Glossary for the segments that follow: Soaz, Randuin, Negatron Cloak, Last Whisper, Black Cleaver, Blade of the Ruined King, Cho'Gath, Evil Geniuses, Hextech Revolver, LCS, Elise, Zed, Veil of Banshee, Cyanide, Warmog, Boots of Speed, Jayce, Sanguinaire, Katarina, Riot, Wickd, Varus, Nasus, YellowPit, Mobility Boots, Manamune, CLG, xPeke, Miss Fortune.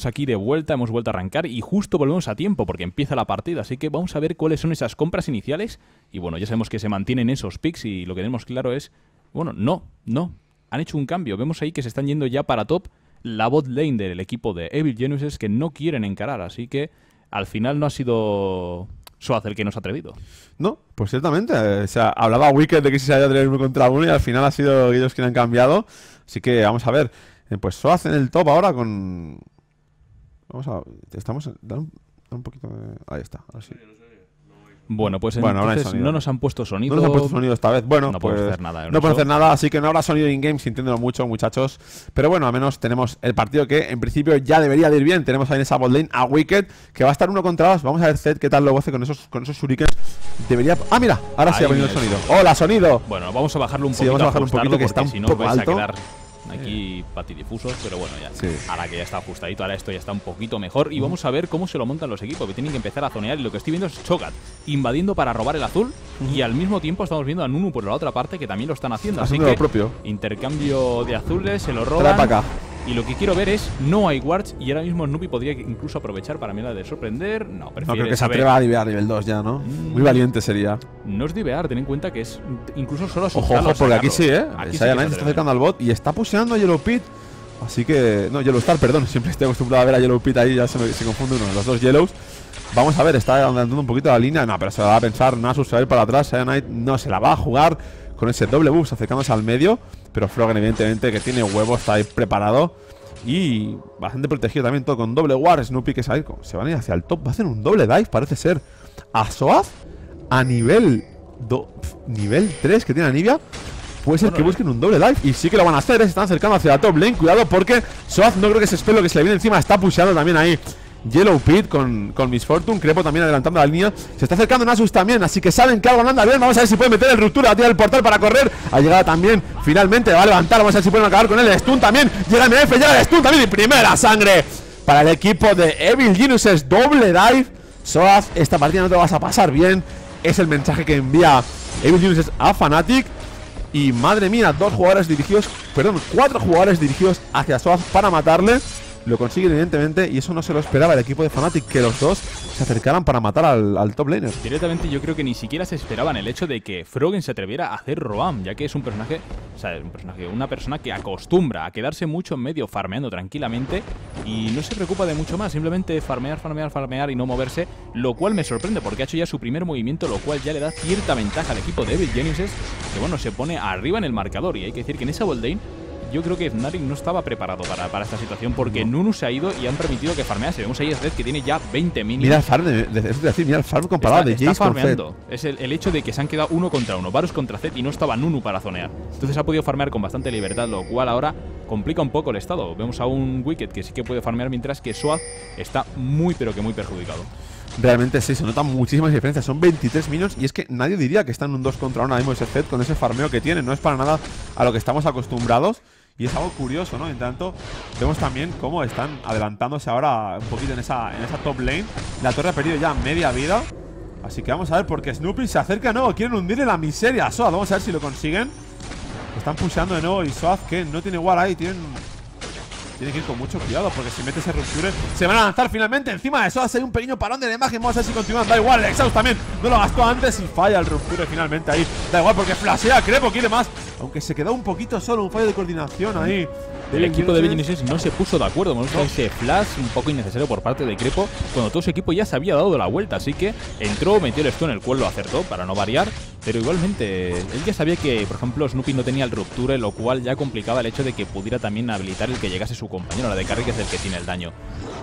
Estamos aquí de vuelta, hemos vuelto a arrancar y justo volvemos a tiempo porque empieza la partida, así que vamos a ver cuáles son esas compras iniciales. Y bueno, ya sabemos que se mantienen esos picks y lo que tenemos claro es... Bueno, no, han hecho un cambio. Vemos ahí que se están yendo ya para top la bot lane del equipo de Evil Geniuses que no quieren encarar, así que al final no ha sido... Soaz el que nos ha atrevido. No, pues ciertamente. O sea, hablaba Wickd de que se había atrevido uno contra uno y al final ha sido ellos quienes han cambiado. Así que vamos a ver. Pues Soaz en el top ahora con... Vamos a... Estamos... Da un poquito de... Ahí está, ahora sí. Bueno, pues entonces no nos han puesto sonido. No nos han puesto sonido esta vez. Bueno, no podemos hacer nada. No podemos hacer nada, así que no habrá sonido in-game, sintiéndolo mucho, muchachos. Pero bueno, al menos tenemos el partido que en principio ya debería de ir bien. Tenemos ahí en esa botlane a Wickd, que va a estar uno contra dos. Vamos a ver Zed qué tal lo goce con esos shurikens. Debería... Ah, mira, ahora sí ha venido el sonido. ¡Hola, sonido! Bueno, vamos a bajarlo un poquito. Sí, vamos a bajarlo un poquito, que está un poco alto. Aquí patidifusos, pero bueno, ya sí. Ahora que ya está ajustadito, ahora esto ya está un poquito mejor. Y vamos a ver cómo se lo montan los equipos, que tienen que empezar a zonear. Y lo que estoy viendo es Cho'Gath invadiendo para robar el azul. Y al mismo tiempo estamos viendo a Nunu por la otra parte, que también lo están haciendo. Así que intercambio de azules, se lo roban. Trae para acá. Y lo que quiero ver es, no hay wards. Y ahora mismo Snoopeh podría incluso aprovechar para mí la de sorprender. No, prefiero. No creo que se atreva a divear nivel 2 ya, ¿no? Muy valiente sería. No es divear, ten en cuenta que es incluso solo asustarlo. Ojo, porque aquí sí, ¿eh? Aquí sí se está acercando al bot y está pusheando a YellowPit. Así que... No, YellowStar, perdón. Siempre estoy acostumbrado a ver a YellowPit ahí. Ya se confunde uno de los dos Yellows. Vamos a ver, está adelantando un poquito la línea. No, pero se la va a pensar. Nasus se va a ir para atrás. Cyanide no se la va a jugar con ese doble buff acercándose al medio. Pero Froggen, evidentemente, que tiene huevos, está ahí preparado. Y bastante protegido también todo con doble war. Snoopeh que se van a ir hacia el top. Va a hacer un doble dive, parece ser. A Soaz a nivel 3 que tiene Anivia. Puede ser que busquen un doble dive. Y sí que lo van a hacer, se están acercando hacia la top lane. Cuidado porque Soaz no creo que se espere lo que se le viene encima. Está pusheando también ahí YellowPit con Miss Fortune. Krepo también adelantando la línea. Se está acercando Nasus también, así que saben que algo no anda bien. Vamos a ver si puede meter el ruptura, tira el portal para correr. Ha llegado también, finalmente va a levantar. Vamos a ver si pueden acabar con él, el stun también. Llega el MF, llega el stun también y primera sangre para el equipo de Evil Geniuses. Doble dive. Soaz, esta partida no te vas a pasar bien. Es el mensaje que envía Evil Geniuses a Fnatic. Y madre mía, cuatro jugadores dirigidos hacia Soaz para matarle. Lo consiguen evidentemente y eso no se lo esperaba el equipo de Fnatic, que los dos se acercaran para matar al top laner. Directamente yo creo que ni siquiera se esperaban el hecho de que Froggen se atreviera a hacer Roam, ya que es un personaje, o sea, una persona que acostumbra a quedarse mucho en medio farmeando tranquilamente y no se preocupa de mucho más, simplemente farmear y no moverse, lo cual me sorprende porque ha hecho ya su primer movimiento, lo cual ya le da cierta ventaja al equipo de Evil Geniuses, que bueno, se pone arriba en el marcador y hay que decir que en esa botlane yo creo que Fnatic no estaba preparado para esta situación porque Nunu se ha ido y han permitido que farmease. Vemos ahí a Zed que tiene ya 20 minions. Mira el farm, mira el farm comparado de Jayce con Zed. Es el hecho de que se han quedado uno contra uno, Varus contra Zed y no estaba Nunu para zonear. Entonces ha podido farmear con bastante libertad, lo cual ahora complica un poco el estado. Vemos a un Wickd que sí que puede farmear mientras que Soaz está muy pero que muy perjudicado. Realmente sí, se notan muchísimas diferencias. Son 23 minions y es que nadie diría que están un 2 contra 1 ahora mismo ese Zed con ese farmeo que tiene. No es para nada a lo que estamos acostumbrados. Y es algo curioso, ¿no? En tanto, vemos también cómo están adelantándose ahora un poquito en esa top lane. La torre ha perdido ya media vida. Así que vamos a ver, porque Snoopeh se acerca de nuevo. Quieren hundirle la miseria a Soaz. Vamos a ver si lo consiguen. Están pusheando de nuevo y Soaz, que no tiene ward ahí, tiene que ir con mucho cuidado, porque si mete ese rupture se van a lanzar finalmente encima de Soaz. Hay un pequeño parón de la imagen, vamos a ver si continúan. Da igual, el Exhaust también no lo gastó antes y falla el rupture finalmente ahí. Da igual porque flashea, Krepo quiere más, aunque se quedó un poquito solo, un fallo de coordinación ahí. El equipo de Evil Geniuses no se puso de acuerdo. Hemos visto ese flash un poco innecesario por parte de Krepo, cuando todo su equipo ya se había dado la vuelta. Así que entró, metió el stun, el cual lo acertó para no variar. Pero igualmente, él ya sabía que, por ejemplo, Snoopeh no tenía el rupture, lo cual ya complicaba el hecho de que pudiera también habilitar el que llegase su compañero, la de carry, que es el que tiene el daño.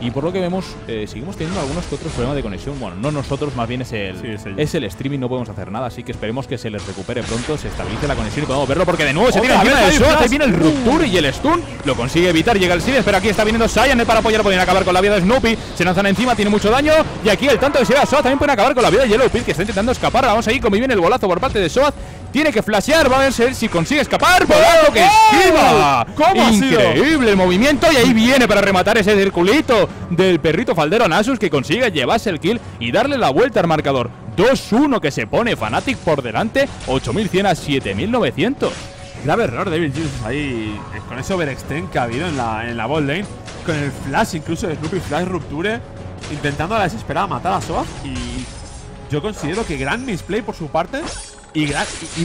Y por lo que vemos, seguimos teniendo algunos que otros problemas de conexión. Bueno, no nosotros, más bien es el streaming, no podemos hacer nada. Así que esperemos que se les recupere pronto, se estabilice la conexión y podamos verlo, porque de nuevo se tira encima de Soaz. Ahí viene el rupture y el stun. Lo consigue evitar, llega el Siles, pero aquí está viniendo Cyanide para apoyar. Pueden acabar con la vida de Snoopeh, se lanzan encima, tiene mucho daño. Y aquí el tanto de Soaz también pueden acabar con la vida de YellowPit, que está intentando escapar. Vamos ahí, como viene el bolazo por parte de Soaz. Tiene que flashear, va a ver si consigue escapar. ¡Por algo que esquiva! ¿Cómo increíble el movimiento! Y ahí viene para rematar ese circulito del perrito faldero Nasus, que consigue llevarse el kill y darle la vuelta al marcador. 2-1 que se pone Fnatic por delante, 8100 a 7900. Grave error de Evil Geniuses ahí, con ese overextend que ha habido en la bot lane. con el flash incluso de Snoopeh, flash rupture, intentando a la desesperada matar a Soaz. Y yo considero que gran misplay por su parte. Y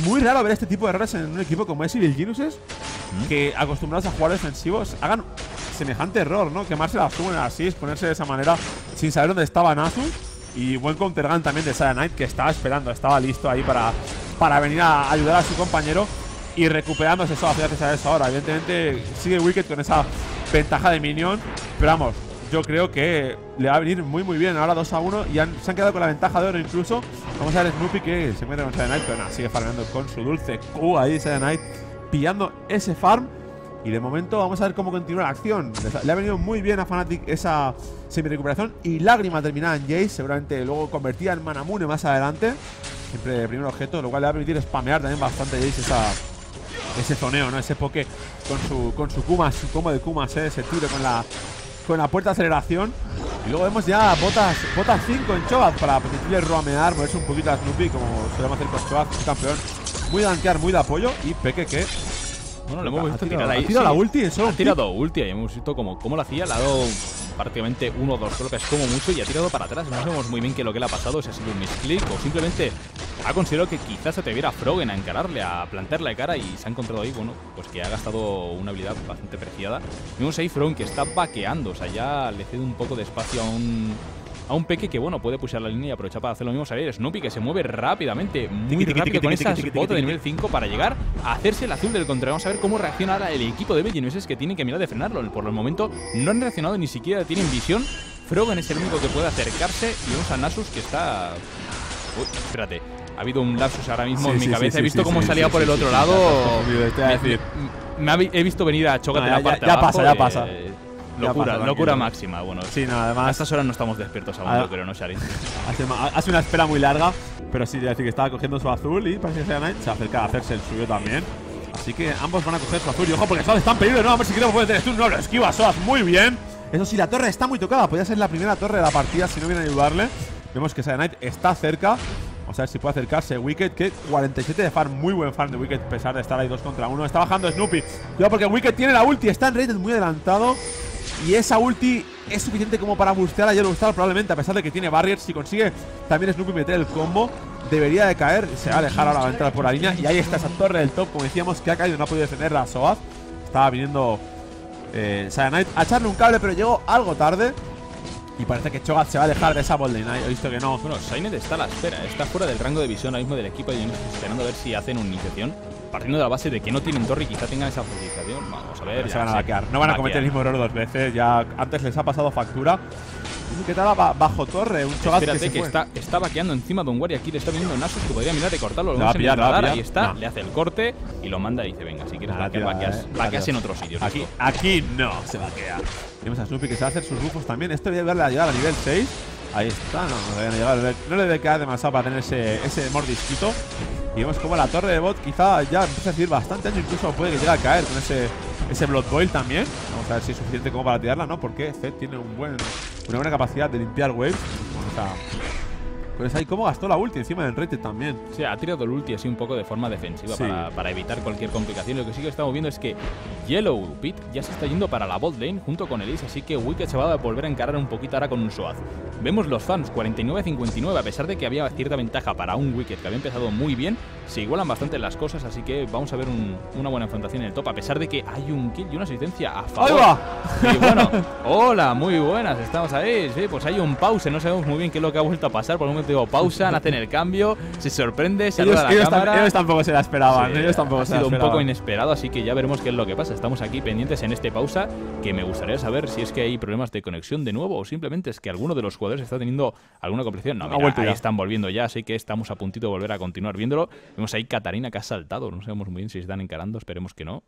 muy raro ver este tipo de errores en un equipo como es Evil Geniuses, que acostumbrados a jugar defensivos hagan semejante error, ¿no? Quemarse la suben así, exponerse de esa manera sin saber dónde estaba Nasus. Y buen counter gun también de Cyanide, que estaba esperando, estaba listo ahí para venir a ayudar a su compañero y recuperándose eso gracias a eso ahora. Evidentemente sigue Wickd con esa ventaja de minion, pero vamos, yo creo que le va a venir muy muy bien ahora 2-1 y se han quedado con la ventaja de oro incluso. Vamos a ver Snoopeh que se mete con Cyanide, pero nada, sigue farmeando con su dulce Q ahí Cyanide, pillando ese farm. Y de momento vamos a ver cómo continúa la acción. Le ha venido muy bien a Fnatic esa semi-recuperación y lágrima terminada en Jayce, seguramente luego convertida en Manamune más adelante, siempre de primer objeto, lo cual le va a permitir spamear también bastante Jayce ese zoneo, ¿no? Ese poke con su Q más, su combo de Q más, ese tiro con la puerta de aceleración. Y luego vemos ya botas 5 en Cho'Gath para permitirle roamear, moverse un poquito a Snoopeh, como solemos hacer con Cho'Gath, un campeón muy dankear, muy de apoyo. Y Peke que, bueno, lo hemos visto tirar ahí. Ha tirado la ulti, eso. Ha tirado ulti y hemos visto cómo lo hacía. Le ha dado prácticamente uno o dos golpes como mucho y ha tirado para atrás. No sabemos muy bien qué es lo que le ha pasado, si ha sido un misclick o simplemente ha considerado que quizás se atreviera a Froggen a encararle, a plantarle de cara, y se ha encontrado ahí, bueno, pues que ha gastado una habilidad bastante preciada. Vemos ahí Froggen que está vaqueando, o sea, ya le cede un poco de espacio a un Peke que, bueno, puede pushear la línea y aprovechar para hacer lo mismo. Salir Snoopeh que se mueve rápidamente, muy rápido con esas botas de nivel 5 para llegar a hacerse el azul del contra. Vamos a ver cómo reacciona ahora el equipo de Evil Geniuses, que tienen que mirar de frenarlo. Por el momento no han reaccionado, ni siquiera tienen visión. Froggen es el único que puede acercarse y vemos a Nasus que está... Uy, espérate, ha habido un lapsus ahora mismo en mi cabeza. He visto cómo salía por el otro lado. He visto venir a Cho'Gath de la parte de abajo. Ya pasa. Locura máxima, bueno. Sí, no, además, a estas horas no estamos despiertos aún, yo creo, ¿no, Shari? Hace una espera muy larga, pero sí, es decir, que estaba cogiendo su azul y parece que se acerca a hacerse el suyo también. Así que ambos van a coger su azul y ojo, porque Soaz está en peligro, ¿no? A ver si queremos poder tener stun. No, lo esquiva Soaz muy bien. Eso sí, la torre está muy tocada, podría ser la primera torre de la partida si no viene a ayudarle. Vemos que Cyanide está cerca. Vamos a ver si puede acercarse Wickd, que 47 de farm, muy buen farm de Wickd, a pesar de estar ahí 2 contra 1. Está bajando Snoopeh, cuidado porque Wickd tiene la ulti, está en rated muy adelantado. Y esa ulti es suficiente como para boostear a YellowStar probablemente, a pesar de que tiene barriers. Si consigue también Snoopeh meter el combo, debería de caer, se va a dejar ahora entrar por la línea. Y ahí está esa torre del top, como decíamos, que ha caído, no ha podido defender la Soaz. Estaba viniendo Cyanide a echarle un cable, pero llegó algo tarde. Y parece que Cho'Gath se va a dejar de esa botlane. He visto que no. Bueno, Cyanide está a la espera, está fuera del rango de visión ahora mismo del equipo, y esperando a ver si hacen una iniciación, partiendo de la base de que no tienen torre y quizá tengan esa fortificación. Vamos a ver. Se van a vaquear. No van a cometer el mismo error dos veces. Ya antes les ha pasado factura. ¿Qué tal bajo torre? Un Cho'Gath que está vaqueando encima de un guardia. Aquí le está viniendo Nasus, que podría mirar de cortarlo. Lo va a pillar, ahí está. No. Le hace el corte y lo manda y dice: venga, si quieres vaquear, vaqueas en otros sitios. Aquí no se vaquea. Tenemos a Snoopeh que se va a hacer sus rufos también. Esto debe verle a llegar a nivel 6. Ahí está. No le debe quedar demasiado para tener ese mordisquito. Y vemos como la torre de bot quizá ya empieza a decir bastante año, incluso puede que llegue a caer con ese Blood Boil también. Vamos a ver si es suficiente como para tirarla, ¿no? Porque Zed tiene una buena capacidad de limpiar waves. Con esa y cómo gastó la ulti encima del rated también. Sí, ha tirado el ulti así un poco de forma defensiva, sí, para evitar cualquier complicación. Lo que sí que estamos viendo es que Yellow Pit ya se está yendo para la bot lane junto con Elise, así que Wickd se va a volver a encarar un poquito ahora con un Soaz. Vemos los farms 49-59, a pesar de que había cierta ventaja para un Wickd que había empezado muy bien, se igualan bastante las cosas, así que vamos a ver una buena enfrentación en el top, a pesar de que hay un kill y una asistencia a favor. ¡Ahí va! Y bueno, hola, muy buenas, estamos ahí, sí, pues hay un pause, no sabemos muy bien qué es lo que ha vuelto a pasar, por un momento digo pausa, hacen el cambio, se sorprende, saluda a la cámara. Ellos tampoco se la esperaban, sí, ellos tampoco se la esperaban. Ha sido un poco inesperado, así que ya veremos qué es lo que pasa. Estamos aquí pendientes en este pausa, que me gustaría saber si es que hay problemas de conexión de nuevo o simplemente es que alguno de los jugadores está teniendo alguna complicación. No, mira, ahí están volviendo ya, así que estamos a puntito de volver a continuar viéndolo. Vemos ahí Katarina que ha saltado, no sabemos muy bien si se están encarando, esperemos que no.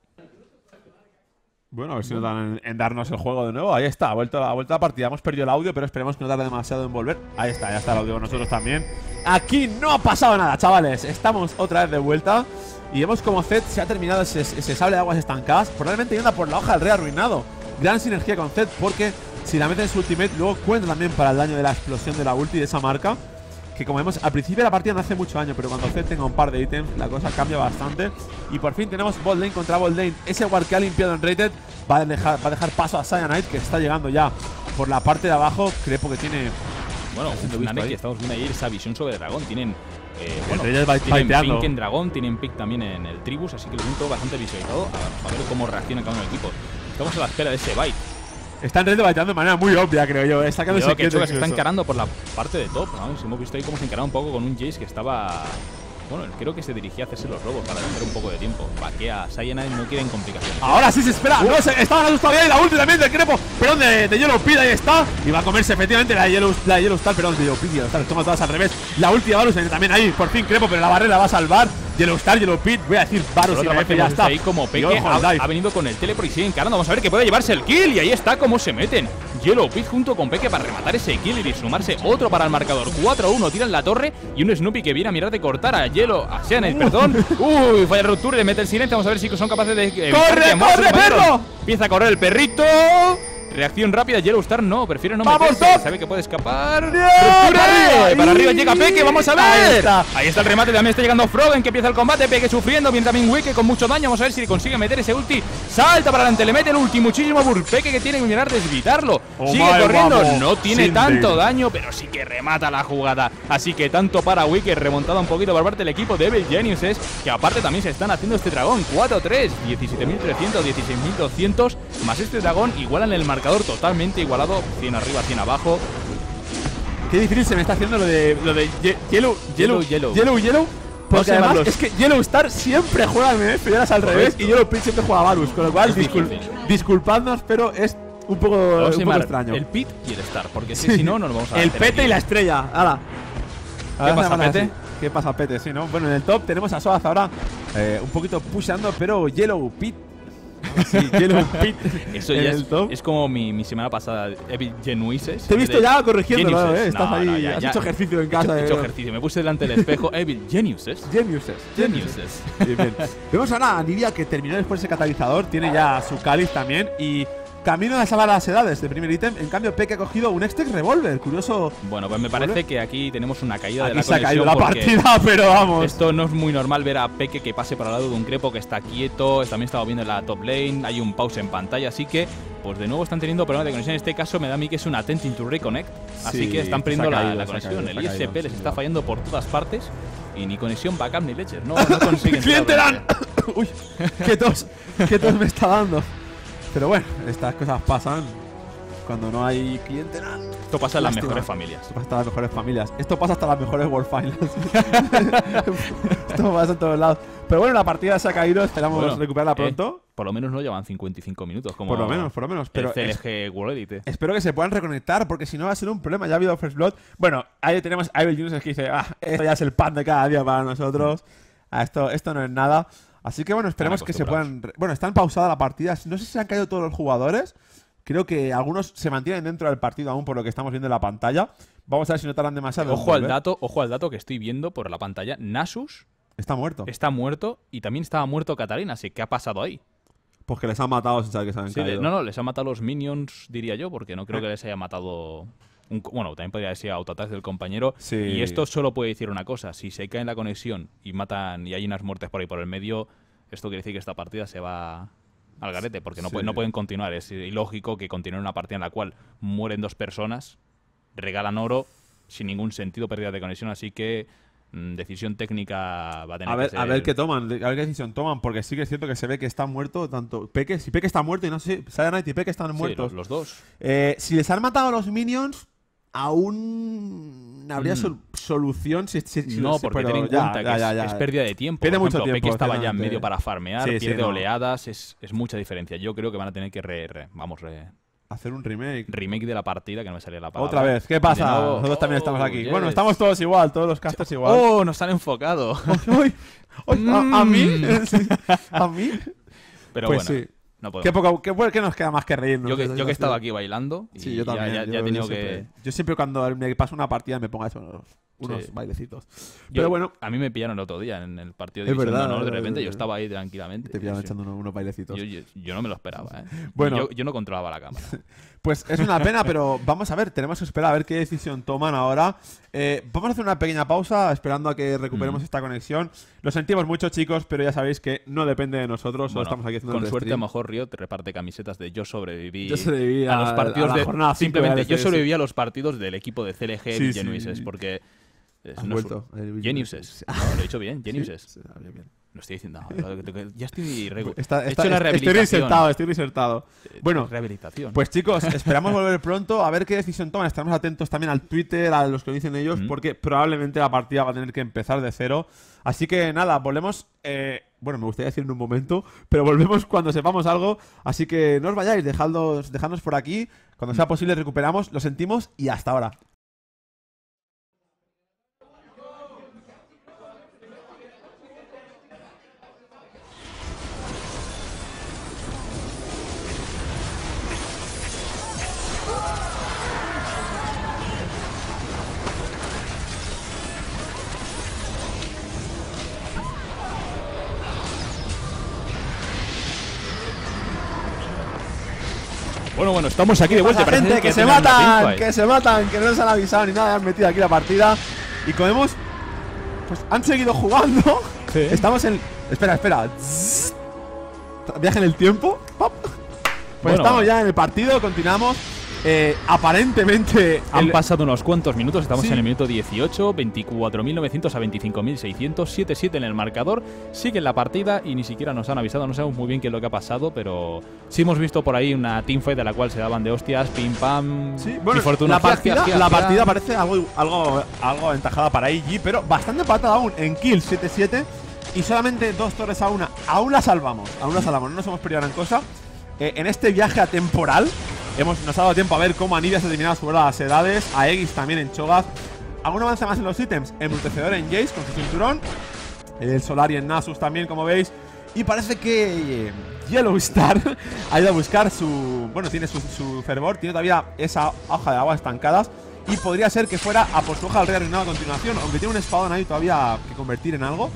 Bueno, a ver si nos dan en darnos el juego de nuevo. Ahí está, ha vuelto la partida. Hemos perdido el audio, pero esperemos que no tarde demasiado en volver. Ahí está, ya está el audio con nosotros también. Aquí no ha pasado nada, chavales. Estamos otra vez de vuelta. Y vemos como Zed se ha terminado ese sable de aguas estancadas. Probablemente yendo por la hoja del rey arruinado. Gran sinergia con Zed, porque si la mete en su ultimate, luego cuenta también para el daño de la explosión de la ulti de esa marca. Que como vemos, al principio de la partida no hace mucho daño, pero cuando Zed tenga un par de ítems, la cosa cambia bastante. Y por fin tenemos bot lane contra bot lane. Ese ward que ha limpiado en rated Va a dejar paso a Cyanide, que está llegando ya por la parte de abajo. Krepo que tiene... Bueno, Fnatic, estamos viendo ahí esa visión sobre Dragón. Tienen... tienen pink en Dragón, tienen pick también en el Tribus, así que lo siento bastante visualizado. A ver cómo reacciona cada uno del equipo. Estamos a la espera de ese bait. Están baiteando de manera muy obvia, creo yo. Está quedando ese que Cho'Gath se está encarando por la parte de top, ¿no? Hemos visto ahí cómo se encaraba un poco con un Jayce que estaba... Bueno, creo que se dirigía a hacerse los robos para ganar un poco de tiempo. Vaquea, Cyanide no quieren complicaciones. Ahora sí se espera. No se está asustado bien. La ulti también del Krepo. Perdón, de YellowStar. Ahí está. Y va a comerse efectivamente la de YellowStar. Perdón, de YellowStar. Los tomas todas al revés. La ulti de Varus también ahí. Por fin Krepo, pero la barrera va a salvar. YellowStar, YellowStar. Voy a decir Varus y la ya está. Ahí como Peke ha venido con el teleport y sigue encarando. Vamos a ver que puede llevarse el kill. Y ahí está cómo se meten. YellowStar junto con Peke para rematar ese kill y sumarse otro para el marcador. 4-1. Tiran la torre y un Snoopeh que viene a mirar de cortar a Cyanide, perdón. Uy, falla ruptura, le mete el silencio. Vamos a ver si son capaces de... ¡Corre, corre, perro! Empieza a correr el perrito. Reacción rápida, YellowStar no, prefiero no meterse. Sabe que puede escapar. Para arriba llega Peke, vamos a ver. Ahí está el remate, también está llegando Froggen, que empieza el combate. Peke sufriendo, viene también Wickd con mucho daño. Vamos a ver si consigue meter ese ulti. Salta para adelante, le mete el ulti, muchísimo burp. Peke que tiene que mirar desvitarlo. Sigue corriendo, no tiene tanto daño, pero sí que remata la jugada. Así que tanto para Wickd, remontada un poquito por parte del equipo de Evil Geniuses, que aparte también se están haciendo este dragón. 4-3, 17.300, 16.200, más este dragón igualan el marcador. Totalmente igualado, 100 arriba, 100 abajo. Qué difícil se me está haciendo lo de Yellow. Porque además es que YellowStar siempre juega a MF y ahora es al revés, y YellowStar siempre juega a Varus, con lo cual disculpadnos, pero es un poco extraño. El Pit y el Star, porque si no, no nos vamos a el Pete aquí. Y la estrella, ala. ¿Qué pasa, Pete? ¿Qué pasa, Pete? Sí, ¿no? Bueno, en el top tenemos a Soaz ahora un poquito pushando, pero YellowStar. Sí, YellowStar. Eso ya es como mi semana pasada, Evil Geniuses. Te he visto ya corrigiendo, ¿no? Estás ahí, has hecho ejercicio en casa. He hecho ejercicio, me puse delante del espejo. Evil Geniuses. Vemos ahora a Anivia, que terminó después ese catalizador. Tiene ya su cáliz también y camino a salvar las edades de primer ítem. En cambio, Peke ha cogido un Hextech Revolver. Curioso. Bueno, pues me parece que aquí tenemos una caída de la conexión. Se ha caído la partida, pero vamos. Esto no es muy normal ver a Peke que pase para el lado de un Krepo que está quieto. También está moviendo la top lane. Hay un pause en pantalla, así que pues de nuevo están teniendo problemas de conexión. En este caso me da a mí que es un attempting to reconnect. Así que están perdiendo la conexión. El ISP les está fallando por todas partes. Y ni conexión backup ni leches. No consiguen. ¡Cliente LAN! ¡Uy! ¡Qué tos me está dando! Pero bueno, estas cosas pasan cuando no hay cliente. Esto pasa en las mejores familias. Esto pasa hasta las mejores familias. Esto pasa hasta las mejores World Finals. Esto pasa en todos lados. Pero bueno, la partida se ha caído. Esperamos recuperarla pronto. Por lo menos no llevan 55 minutos. Como por lo menos. Pero el CLG World Elite. Espero que se puedan reconectar, porque si no va a ser un problema. Ya ha habido First Blood. Bueno, ahí tenemos a Evil Geniuses que dice: esto ya es el pan de cada día para nosotros. Esto no es nada. Así que bueno, esperemos que se puedan... Bueno, están pausada la partida. No sé si se han caído todos los jugadores. Creo que algunos se mantienen dentro del partido aún por lo que estamos viendo en la pantalla. Vamos a ver si no tardan demasiado. Ojo al dato que estoy viendo por la pantalla. Nasus... está muerto. Está muerto y también estaba muerto Katarina. Así que, ¿qué ha pasado ahí? Pues que les han matado sin saber que se han caído. No, les han matado los minions, diría yo, porque no creo que les haya matado... Bueno, también podría ser autoataque del compañero. Sí. Y esto solo puede decir una cosa: si se cae en la conexión y matan y hay unas muertes por ahí por el medio, esto quiere decir que esta partida se va al garete, porque no pueden continuar. Es ilógico que continúen una partida en la cual mueren dos personas, regalan oro, sin ningún sentido, pérdida de conexión. Así que decisión técnica va a tener que ser... A ver qué toman, a ver qué decisión toman, porque sí que es cierto que se ve que está muerto tanto Peke. Si Peke está muerto y no sé, Cyanide y Peke están muertos. Sí, los dos. Si les han matado a los minions, aún habría solución si no, porque ten en cuenta que es pérdida de tiempo. Pierde mucho tiempo. Peke estaba ya en medio para farmear, pierde oleadas, es mucha diferencia. Yo creo que van a tener que hacer un remake. Remake de la partida, que no me salía la palabra. Otra vez, ¿qué pasa? Nosotros también estamos aquí. Yes. Bueno, estamos todos igual, todos los casters igual. ¡Oh, nos han enfocado! ¿A mí? ¿A mí? Pero pues bueno. Sí. No ¿Qué nos queda más que reírnos? Yo que he estado aquí bailando. Y sí, yo también. Ya he tenido que... Yo siempre cuando me paso una partida me pongo unos bailecitos. Pero bueno. A mí me pillaron el otro día en el partido de División de Honor. De repente yo estaba ahí tranquilamente. Te pillaron echando unos bailecitos. Yo no me lo esperaba, ¿eh? Bueno. Yo no controlaba la cámara. Pues es una pena, pero vamos a ver, tenemos que esperar a ver qué decisión toman ahora. Vamos a hacer una pequeña pausa esperando a que recuperemos esta conexión. Lo sentimos mucho, chicos, pero ya sabéis que no depende de nosotros. Solo estamos aquí haciendo con suerte, stream. A lo mejor Riot reparte camisetas de yo sobreviví, a los partidos a la jornada 5 simplemente de yo sobreviví a los partidos del equipo de CLG y Geniuses, porque... Geniuses. No, lo he dicho bien, Geniuses. Sí, bien. Lo estoy diciendo. Ya estoy he hecho la rehabilitación. Estoy reinsertado. Bueno, rehabilitación. Pues chicos, esperamos volver pronto a ver qué decisión toman. Estaremos atentos también al Twitter, a los que lo dicen ellos, porque probablemente la partida va a tener que empezar de cero. Así que nada, volvemos. Bueno, me gustaría decir en un momento, pero volvemos cuando sepamos algo. Así que no os vayáis, dejadnos por aquí. Cuando sea posible recuperamos, lo sentimos y hasta ahora. Bueno, bueno, estamos aquí de vuelta. Gente, que se matan, que no nos han avisado ni nada, han metido aquí la partida. Y como vemos, pues han seguido jugando. Sí. Estamos en... Espera, espera. Viaje en el tiempo. Pues bueno, estamos ya en el partido, continuamos. Aparentemente han pasado unos cuantos minutos. Estamos en el minuto 18, 24.900 a 25.600, 7-7 en el marcador. Sigue la partida y ni siquiera nos han avisado. No sabemos muy bien qué es lo que ha pasado, pero sí hemos visto por ahí una teamfight de la cual se daban de hostias, pim pam. Sí, bueno, la partida parece algo aventajada para IG, pero bastante empatada aún en kill, 7-7. Y solamente 2 torres a una. Aún la salvamos, no nos hemos perdido gran cosa. En este viaje atemporal nos ha dado tiempo a ver cómo Anivia se terminaba sobre las edades, a Aegis también en Cho'Gath. Algún avance más en los ítems, embrutecedor en Jayce con su cinturón, el Solari en Nasus también, como veis. Y parece que YellowStar ha ido a buscar su... Bueno, tiene su fervor, tiene todavía esa hoja de agua estancadas. Y podría ser que fuera a por su hoja del rey arruinado a continuación, aunque tiene un espadón ahí todavía que convertir en algo.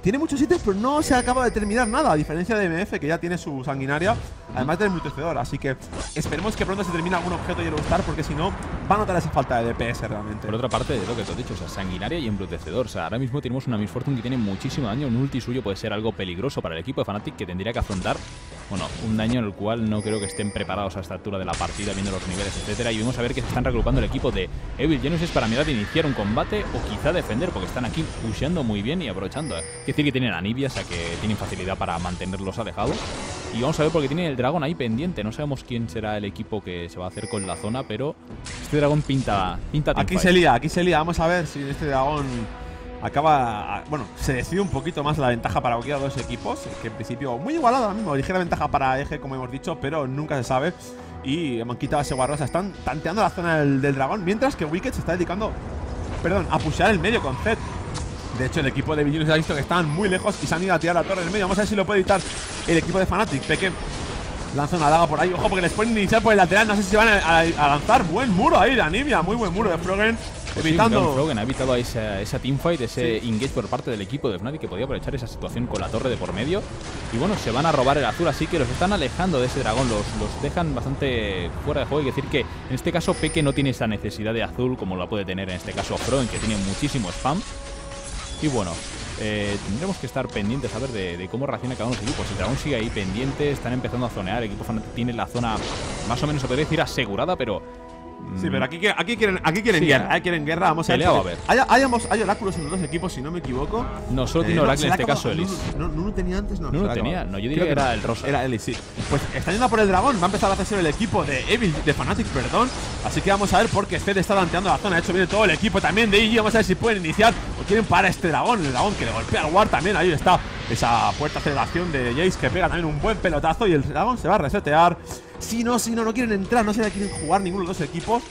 Tiene muchos ítems, pero no se acaba de terminar nada, a diferencia de MF, que ya tiene su sanguinaria, además del embrutecedor. Así que esperemos que pronto se termine algún objeto YellowStar, porque si no, va a notar esa falta de DPS realmente. Por otra parte, de lo que te he dicho, o sea, sanguinaria y embrutecedor. O sea, ahora mismo tenemos una Miss Fortune que tiene muchísimo daño. Un ulti suyo puede ser algo peligroso para el equipo de Fnatic, que tendría que afrontar, bueno, un daño en el cual no creo que estén preparados a esta altura de la partida, viendo los niveles, etcétera. Y vamos a ver que se están reagrupando el equipo de Evil Geniuses para mirar de iniciar un combate o quizá defender, porque están aquí pusheando muy bien y aprovechando. Es decir, que tienen Anivia, o sea que tienen facilidad para mantenerlos alejados. Y vamos a ver porque tienen el dragón ahí pendiente. No sabemos quién será el equipo que se va a hacer con la zona, pero este dragón pinta aquí se lía, Vamos a ver si este dragón acaba... Bueno, se decide un poquito más la ventaja para cualquiera de los equipos, que en principio muy igualada ahora mismo. Ligera ventaja para Eje, como hemos dicho, pero nunca se sabe. Y hemos quitado ese Warrosa. Están tanteando la zona del dragón, mientras que Wickd se está dedicando... Perdón, a pushear el medio con Zed. De hecho, el equipo de Villanos ha visto que estaban muy lejos y se han ido a tirar la torre del medio. Vamos a ver si lo puede evitar el equipo de Fnatic. Peke lanza una daga por ahí. Ojo, porque les pueden iniciar por el lateral. No sé si se van a lanzar. Buen muro ahí de Anivia. Muy buen muro de Froggen. Pues evitando. Sí, Froggen ha evitado esa teamfight, ese engage por parte del equipo de Fnatic, que podía aprovechar esa situación con la torre de por medio. Y bueno, se van a robar el azul, así que los están alejando de ese dragón. Los dejan bastante fuera de juego. Hay que decir que en este caso Peke no tiene esa necesidad de azul como la puede tener en este caso Froggen, que tiene muchísimo spam. Y bueno, tendremos que estar pendientes a ver de cómo reacciona cada uno de los equipos. El dragón sigue ahí pendiente, están empezando a zonear. El equipo Fnatic tiene la zona más o menos, se podría decir, asegurada, pero... Sí, pero aquí quieren guerra, aquí quieren guerra. Vamos a ver. Hay oráculos en los dos equipos, si no me equivoco. No, solo tiene oráculo en este caso Elise. No tenía antes, no. No tenía, no, yo diría que era el rosa. Era Elise, sí. Pues está yendo por el dragón, va a empezar la cesión el equipo de Evil, de Fnatic, perdón. Así que vamos a ver porque Zed está tanteando la zona. De hecho, viene todo el equipo también de IG. Vamos a ver si pueden iniciar o quieren parar este dragón. El dragón que le golpea al War también. Ahí está esa puerta de aceleración de Jayce, que pega también un buen pelotazo. Y el dragón se va a resetear. Si no quieren entrar, no se quieren jugar ninguno de los equipos.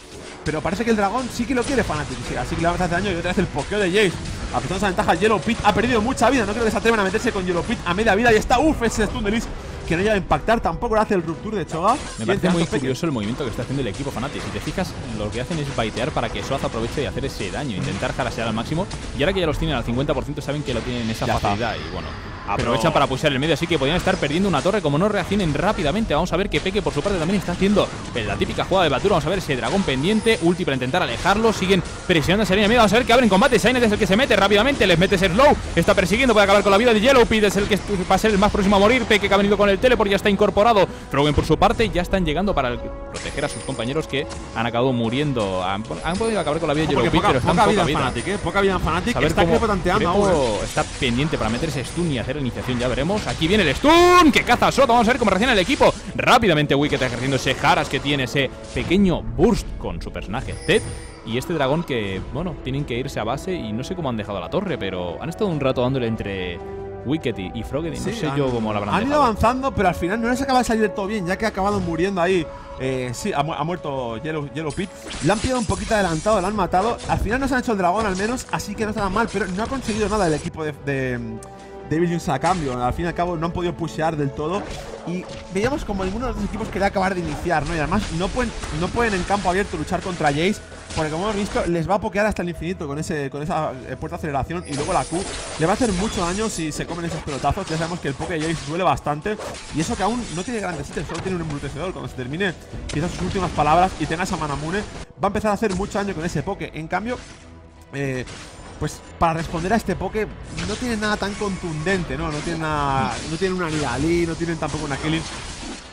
Pero parece que el dragón sí que lo quiere Fnatic, así que le va a hacer daño. Y otra vez el pokeo de Jayce, apretando esa ventaja. Yellow Pit ha perdido mucha vida, no creo que se atrevan a meterse con Yellow Pit a media vida. Y está, uff, ese stun de Elise que no llega a impactar, tampoco lo hace el Rupture de Cho'Gath. Me parece muy curioso el movimiento que está haciendo el equipo Fnatic. Si te fijas, lo que hacen es baitear para que Soaz aproveche y hacer ese daño, intentar jarasear al máximo. Y ahora que ya los tienen al 50%, saben que lo tienen esa facilidad. Y bueno, Aprovechan para pushear el medio, así que podrían estar perdiendo una torre como no reaccionen rápidamente. Vamos a ver que xPeke por su parte también está haciendo la típica jugada de Batura. Vamos a ver ese dragón pendiente, ulti para intentar alejarlo. Siguen presionando esa línea de miedo. Vamos a ver que abren combate. Cyanide es el que se mete rápidamente, les mete ese slow, está persiguiendo, puede acabar con la vida de Yellowpid, es el que va a ser el más próximo a morir. xPeke que ha venido con el teleport, ya está incorporado. Froggen por su parte ya están llegando para proteger a sus compañeros que han acabado muriendo. Han podido acabar con la vida de Yellowpid, pero están poca vida en Fnatic, poca vida en Fnatic. Está Krepo tanteando ahora. Está pendiente para meterse stun y hacer la iniciación, ya veremos. Aquí viene el stun que caza a Soto. Vamos a ver cómo reacciona el equipo. Rápidamente Wickd ejerciendo ese Haras que tiene, ese pequeño burst con su personaje Zed. Y este dragón que, bueno, tienen que irse a base. Y no sé cómo han dejado la torre, pero han estado un rato dándole entre Wickd y Froggen. Sí, no sé yo cómo la habrán dejado. Han ido avanzando, pero al final no les acaba de salir todo bien, ya que ha acabado muriendo ahí. Sí, ha muerto Yellowpid. Le han pillado un poquito adelantado, le han matado. Al final no se han hecho el dragón al menos, así que no está tan mal. Pero no ha conseguido nada el equipo de Evil Geniuses a cambio. Al fin y al cabo no han podido pushear del todo. Y veíamos como ninguno de los dos equipos quería acabar de iniciar, ¿no? Y además no pueden en campo abierto luchar contra Jayce, porque como hemos visto les va a pokear hasta el infinito con esa puerta de aceleración. Y luego la Q le va a hacer mucho daño si se comen esos pelotazos. Ya sabemos que el poke de Jayce duele bastante. Y eso que aún no tiene grandes ítems, solo tiene un embrutecedor. Cuando se termine quizás sus últimas palabras y tenga esa Manamune, va a empezar a hacer mucho daño con ese poke. En cambio, pues para responder a este poke no tiene nada tan contundente, ¿no? No tienen una Nidalee, no tienen tampoco una Killing.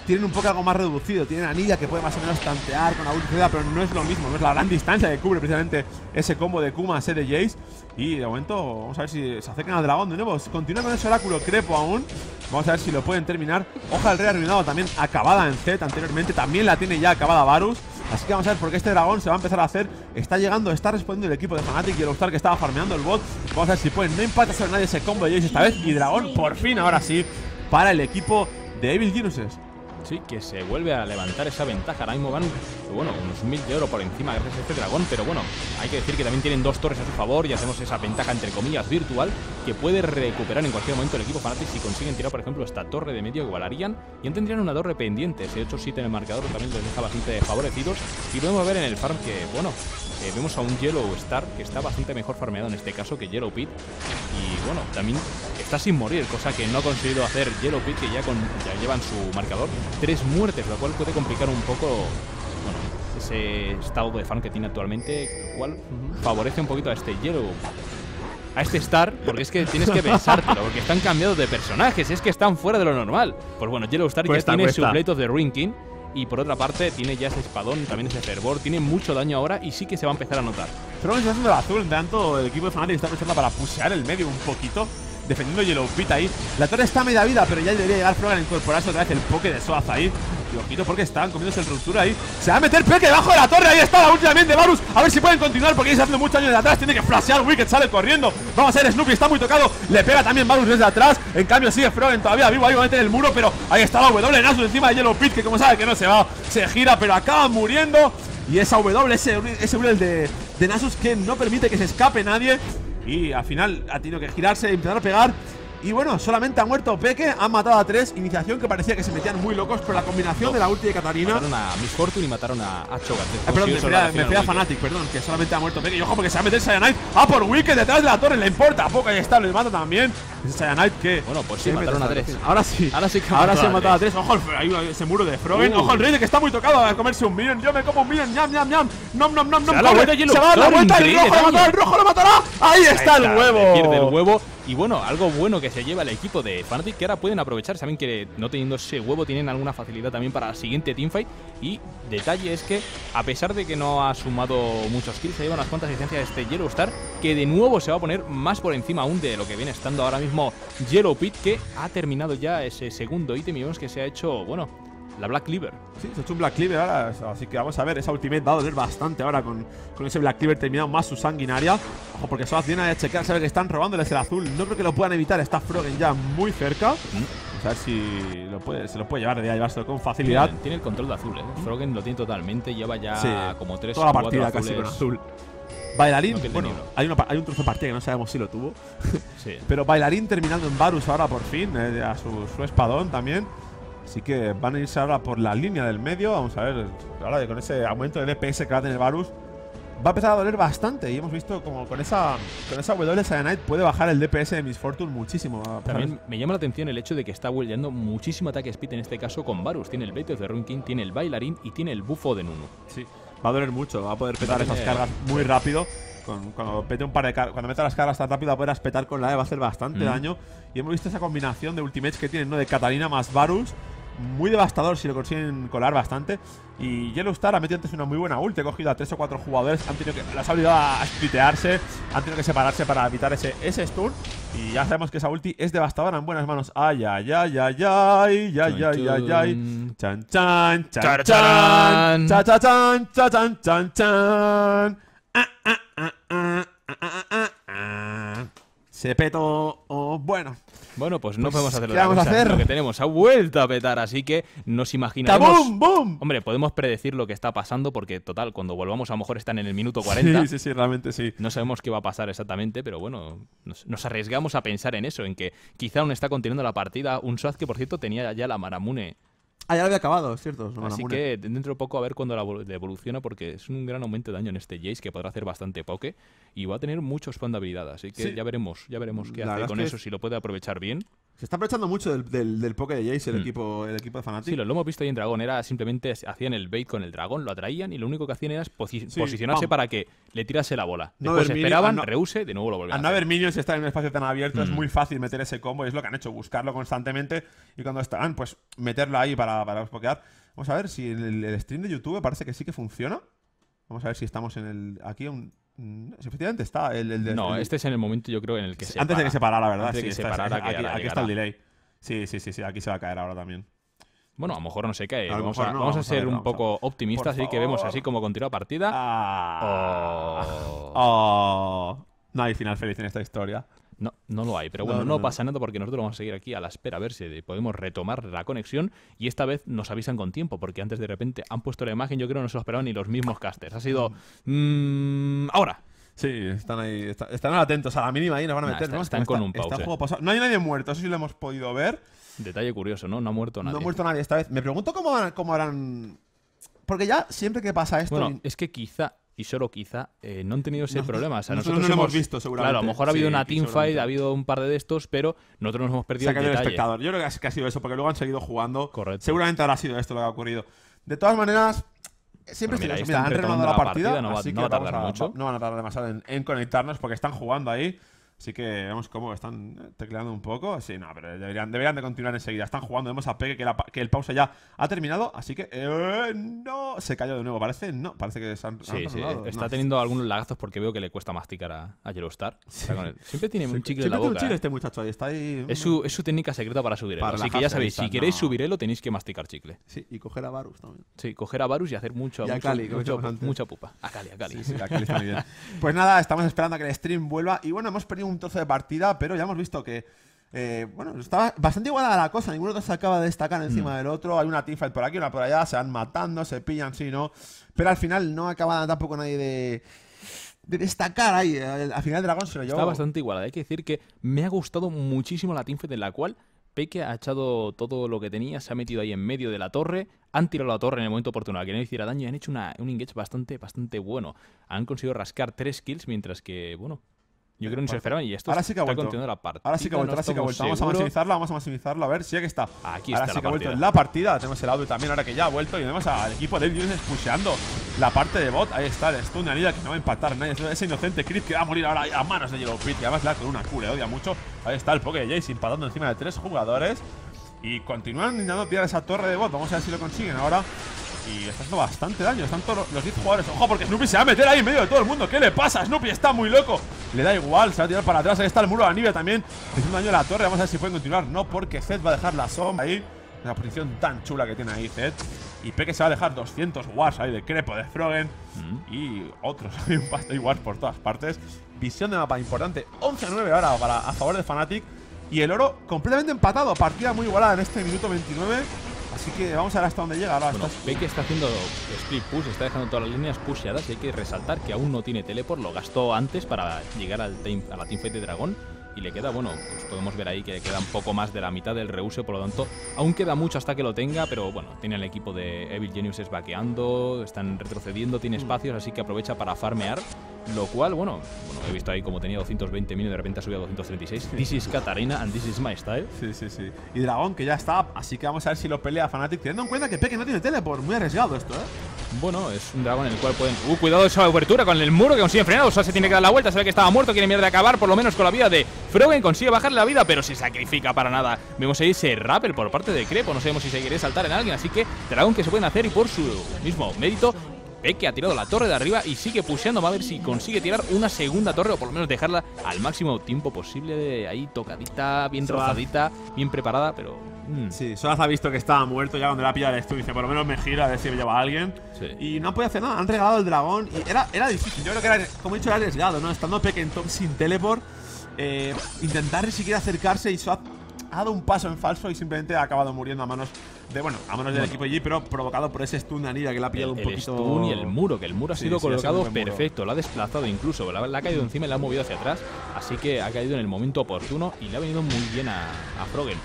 Tienen un poco algo más reducido. Tienen a Nidalee que puede más o menos tantear con alguna utilidad, pero no es lo mismo. No es la gran distancia que cubre precisamente ese combo de Kuma, ese de Jayce. Y de momento vamos a ver si se acercan al dragón de nuevo. Continúa con ese oráculo Krepo aún. Vamos a ver si lo pueden terminar. Hoja del Rey arruinado también acabada en Zed anteriormente. También la tiene ya acabada Varus. Así que vamos a ver porque este dragón se va a empezar a hacer. Está llegando, está respondiendo el equipo de Fnatic y YellowStar que estaba farmeando el bot. Vamos a ver si pueden. No impacta sobre nadie ese combo de Jayce esta vez. Y dragón por fin ahora sí para el equipo de Evil Geniuses. Sí, que se vuelve a levantar esa ventaja. Ahora mismo van, bueno, unos 1000 de oro por encima gracias a este dragón, pero bueno, hay que decir que también tienen dos torres a su favor y hacemos esa ventaja entre comillas virtual que puede recuperar en cualquier momento el equipo Fnatic si consiguen tirar, por ejemplo, esta torre de medio, igualarían y tendrían una torre pendiente. Ese 8-7 en el marcador también les deja bastante favorecidos. Y podemos ver en el farm que, bueno, vemos a un YellowStar que está bastante mejor farmeado en este caso que Yellowpid. Y bueno, también está sin morir, cosa que no ha conseguido hacer Yellowpid, que ya llevan su marcador 3 muertes, lo cual puede complicar un poco, bueno, ese estado de farm que tiene actualmente, lo cual favorece un poquito a este Yellowstar, porque es que tienes que pensártelo, porque están cambiados de personajes, es que están fuera de lo normal. Pues bueno, YellowStar ya tiene su Blade of the Ruined King. Y por otra parte tiene ya ese espadón, también ese fervor, tiene mucho daño ahora y sí que se va a empezar a notar. Pero está haciendo el azul, en tanto el equipo de Fnatic está pensando para pushear el medio un poquito, defendiendo Yellowpid ahí. La torre está a media vida, pero ya debería llegar Froggen a incorporarse otra vez el poke de Soaz ahí. Y ojito porque están comiéndose el ruptura ahí. Se va a meter xPeke debajo de la torre, ahí está la ulti también de Varus. A ver si pueden continuar porque está haciendo mucho daño desde atrás. Tiene que flashear Wickd, sale corriendo. Vamos a ver, Snoopeh está muy tocado. Le pega también Varus desde atrás. En cambio sigue Froggen todavía vivo, ahí va a meter el muro. Pero ahí está la W Nasus encima de Yellowpid, que como sabe que no se va, se gira, pero acaba muriendo. Y esa W, ese url de Nasus que no permite que se escape nadie. Y al final ha tenido que girarse e intentar pegar. Y bueno, solamente ha muerto xPeke, han matado a 3. Iniciación que parecía que se metían muy locos, pero la combinación de la ulti de Katarina. Mataron a Miss Fortune y mataron a Cho'Gath. Perdón, me fui a Fnatic, perdón, que solamente ha muerto xPeke. Y ojo, porque se va a meter Cyanide. Ah, por Wickd detrás de la torre, le importa poco, ahí está, le mata también. Cyanide que. Bueno, pues sí, mataron a 3. Ahora sí se han matado a 3. Ojo, ahí ese muro de Froggen. Ojo, el rey que está muy tocado a comerse un minion. Yo me como un minion, ñam, ñam, ñam. Nom. Se va a dar la vuelta y el rojo lo matará. Ahí está el huevo. Pierde el huevo. Y bueno, algo bueno que se lleva el equipo de Fnatic, que ahora pueden aprovechar, saben que no teniendo ese huevo tienen alguna facilidad también para la siguiente teamfight. Y detalle es que, a pesar de que no ha sumado muchos kills, se lleva unas cuantas licencias este YellowStar, que de nuevo se va a poner más por encima aún de lo que viene estando ahora mismo Yellowpid, que ha terminado ya ese segundo ítem y vemos que se ha hecho, bueno, la Black Cleaver. Sí, se ha hecho un Black Cleaver ahora, así que vamos a ver, esa ultimate va a doler bastante ahora con ese Black Cleaver terminado más su sanguinaria. Ojo, porque Soaz viene a checar, sabe que están robándoles el azul, no creo que lo puedan evitar, está Froggen ya muy cerca. Vamos a ver si se lo puede llevar, debería llevárselo con facilidad. Tiene el control de azul, Froggen lo tiene totalmente, lleva ya como 3 o 4 azules. Toda la partida casi con azul. Bailarín, bueno, hay un trozo de partida que no sabemos si lo tuvo. Pero Bailarín terminando en Varus ahora por fin, a su espadón también. Así que van a irse ahora por la línea del medio. Vamos a ver, ahora con ese aumento de DPS que va a tener Varus, va a empezar a doler bastante. Y hemos visto como con esa W Cyanide puede bajar el DPS de Miss Fortune muchísimo. También me llama la atención el hecho de que está buildeando muchísimo ataque speed, en este caso con Varus. Tiene el Blade of the Ruined King, tiene el Bailarín y tiene el bufo de Nunu. Sí, va a doler mucho, va a poder petar esas cargas muy rápido. Cuando meta las cargas tan rápido, va a poder petar con la E, va a hacer bastante daño. Y hemos visto esa combinación de ultimates que tienen, ¿no? De Katarina más Varus. Muy devastador si lo consiguen colar bastante. Y YellowStar ha metido antes una muy buena ult. Ha cogido a 3 o 4 jugadores. Las ha obligado a splitearse. Han tenido que separarse para evitar ese stun. Y ya sabemos que esa ulti es devastadora. En buenas manos. Ay, ay, ay, ay, ay, ay, ay, ay, ay. Chan, chan, chan, chan, chan, chan, chan, chan, chan. Se petó. Bueno. Bueno, pues no podemos hacer lo que tenemos. Ha vuelto a petar, así que nos imaginaremos… ¡Tabum, boom! Hombre, podemos predecir lo que está pasando porque, total, cuando volvamos a lo mejor están en el minuto 40. Sí, sí, sí, realmente sí. No sabemos qué va a pasar exactamente, pero bueno, nos arriesgamos a pensar en eso, en que quizá aún está continuando la partida. Un Soaz que, por cierto, tenía ya la Manamune. Ah, ya lo había acabado, es cierto. Así que dentro de poco a ver cuándo la evoluciona, porque es un gran aumento de daño en este Jayce, que podrá hacer bastante poke y va a tener mucho spam de habilidad. Así que sí, ya veremos qué hace con eso, si lo puede aprovechar bien. Se está aprovechando mucho del poke de Jayce el equipo de Fnatic. Sí, lo hemos visto ahí en dragón. Era simplemente hacían el bait con el dragón, lo atraían y lo único que hacían era posicionarse para que le tirase la bola. Después esperaban, rehúse, de nuevo lo volvían a hacer. Al no haber minions y estar en un espacio tan abierto es muy fácil meter ese combo y es lo que han hecho, buscarlo constantemente y cuando estarán, pues meterlo ahí para pokear. Vamos a ver si el stream de YouTube parece que sí que funciona. Vamos a ver si estamos en el… aquí un… efectivamente está este es en el momento, yo creo, en el que se… Antes de que se parara, la verdad. Antes de que se parara, aquí está el delay. Sí, sí, sí, sí, aquí se va a caer ahora también. Bueno, a lo mejor no se cae. Vamos a ser un poco optimistas, así que vemos así como continúa partida. No hay final feliz en esta historia. No, no lo hay, pero bueno, no pasa nada porque nosotros vamos a seguir aquí a la espera a ver si podemos retomar la conexión y esta vez nos avisan con tiempo porque antes de repente han puesto la imagen, yo creo que no se lo esperaban ni los mismos casters. Ha sido… ¡ahora! Sí, están ahí, están atentos a la mínima ahí, nos van a meter. Están con un pause. No hay nadie muerto, eso sí lo hemos podido ver. Detalle curioso, ¿no? No ha muerto nadie. No ha muerto nadie esta vez. Me pregunto cómo harán… Porque ya siempre que pasa esto… Bueno, es que quizá… Y solo quizá no han tenido ese problema. O sea, nosotros no lo hemos visto, seguramente. Claro, a lo mejor ha habido una teamfight, ha habido un par de estos, pero nosotros nos hemos perdido. Se ha caído el espectador. Yo creo que ha sido eso, porque luego han seguido jugando. Correcto. Seguramente habrá sido esto lo que ha ocurrido. De todas maneras, siempre estoy diciendo, han renovado la partida, así que no van a tardar demasiado en conectarnos, porque están jugando ahí. Así que vemos cómo están tecleando un poco. Sí, no, pero deberían de continuar enseguida. Están jugando, vemos a xPeke que el pausa ya ha terminado. Así que… no, se cayó de nuevo. Parece que se han… Sí, está teniendo algunos lagazos porque veo que le cuesta masticar a YellowStar. Sí. Siempre tiene un chicle en la boca. Siempre tiene un chicle este muchacho ahí. Está ahí… Es su técnica secreta para subir. Así que ya sabéis, si queréis subir elo tenéis que masticar chicle. Sí, y coger a Varus también. Sí, coger a Varus y hacer mucha pupa. A Cali. Sí, a Cali está muy bien. Pues nada, estamos esperando a que el stream vuelva. Y bueno, hemos perdido un trozo de partida, pero ya hemos visto que bueno, estaba bastante igualada la cosa. Ninguno de los se acaba de destacar encima del otro. Hay una teamfight por aquí, una por allá, se van matando, se pillan, sí, ¿no? Pero al final no acaba tampoco nadie de destacar ahí. Al final dragón se lo llevó. Está bastante igualada, hay que decir que me ha gustado muchísimo la teamfight en la cual xPeke ha echado todo lo que tenía, se ha metido ahí en medio de la torre, han tirado la torre en el momento oportuno, a que no hiciera daño y han hecho un engage bastante bueno. Han conseguido rascar 3 kills, mientras que, bueno, yo creo que no se esperaban y esto está continuando la partida. Ahora sí que ha vuelto, vamos a maximizarla, a ver si ya que está. Aquí está. Ahora sí que ha vuelto en la partida, tenemos el audio también ahora que ya ha vuelto y vemos al equipo de Evil Geniuses pusheando la parte de bot. Ahí está el stun de Anivia que no va a impactar a nadie, ese inocente creep que va a morir ahora a manos de YellowStar, que además le da con una Q, le odia mucho. Ahí está el poke de Jayce impactando encima de 3 jugadores y continúan intentando tirar esa torre de bot, vamos a ver si lo consiguen ahora. Y está haciendo bastante daño, están todos los 10 jugadores. Ojo, porque Snoopeh se va a meter ahí en medio de todo el mundo. ¿Qué le pasa? Snoopeh está muy loco. Le da igual, se va a tirar para atrás. Ahí está el muro de Anivia también. Haciendo daño a la torre. Vamos a ver si pueden continuar. No, porque Zed va a dejar la sombra ahí. Una posición tan chula que tiene ahí Zed. Y xPeke se va a dejar 200 wards ahí de Krepo, de Froggen. Y otros. Hay un pasto de wards por todas partes. Visión de mapa importante. 11-9 ahora a favor de Fnatic. Y el oro completamente empatado. Partida muy igualada en este minuto 29. Así que vamos a ver hasta dónde llega. Ahora bueno, xPeke está haciendo split push, está dejando todas las líneas pusheadas y hay que resaltar que aún no tiene teleport, lo gastó antes para llegar a la teamfight de dragón y le queda, bueno, pues podemos ver ahí que le queda un poco más de la mitad del reuso, por lo tanto, aún queda mucho hasta que lo tenga, pero bueno, tiene el equipo de Evil Geniuses vaqueando, están retrocediendo, tiene espacios, así que aprovecha para farmear, lo cual, bueno, he visto ahí como tenía 220.000 y de repente ha subido a 236. This is Katarina and this is my style. Sí, sí, sí. Y Dragón, que ya está, así que vamos a ver si lo pelea Fnatic, teniendo en cuenta que Peke no tiene teleport, muy arriesgado esto, Bueno, es un dragón en el cual pueden... cuidado esa abertura con el muro que consigue frenar. O sea, se tiene que dar la vuelta, sabe que estaba muerto, tiene miedo de acabar, por lo menos con la vida de Froggen. Consigue bajarle la vida, pero se sacrifica para nada. Vemos ahí ese rappel por parte de Krepo. No sabemos si se quiere saltar en alguien, así que dragón que se pueden hacer y por su mismo mérito... Peke ha tirado la torre de arriba y sigue pusheando. Va a ver si consigue tirar una segunda torre o por lo menos dejarla al máximo tiempo posible. Ahí tocadita, bien rozadita, bien preparada, pero... Sí, Soaz ha visto que estaba muerto ya cuando la pilla el estudio. Dice, por lo menos me gira a ver si me lleva a alguien. Sí. Y no podía hacer nada, han regalado el dragón. Y era difícil, yo creo que era, como he dicho, era arriesgado, ¿no? Estando Peke en top sin teleport, intentar ni siquiera acercarse y Soaz ha dado un paso en falso y simplemente ha acabado muriendo a manos de, del equipo G, pero provocado por ese stun de Anivia que le ha pillado un poquito. El stun y el muro, que el muro ha sido colocado perfecto, lo ha desplazado incluso, la ha caído encima y la ha movido hacia atrás, así que ha caído en el momento oportuno y le ha venido muy bien a Froggen.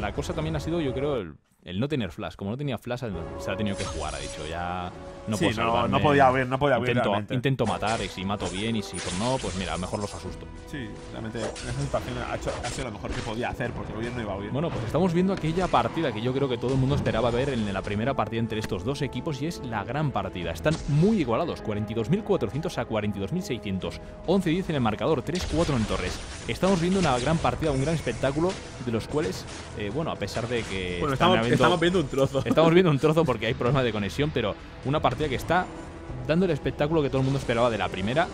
La cosa también ha sido, yo creo, el no tener flash. Como no tenía flash, se ha tenido que jugar, ha dicho, ya no puedo salvarme. No podía haber, intento matar y si mato bien y si no, pues mira, mejor los asusto. Sí, realmente en esa situación ha sido lo mejor que podía hacer porque el gobierno iba bien. Bueno, pues estamos viendo aquella partida que yo creo que todo el mundo esperaba ver en la primera partida entre estos dos equipos y es la gran partida. Están muy igualados, 42.400 a 42.600, 11-10 en el marcador, 3-4 en torres. Estamos viendo una gran partida, un gran espectáculo de los cuales, bueno, a pesar de que... Bueno, estamos viendo un trozo. Estamos viendo un trozo porque hay problemas de conexión, pero una partida que está dando el espectáculo que todo el mundo esperaba de la primera,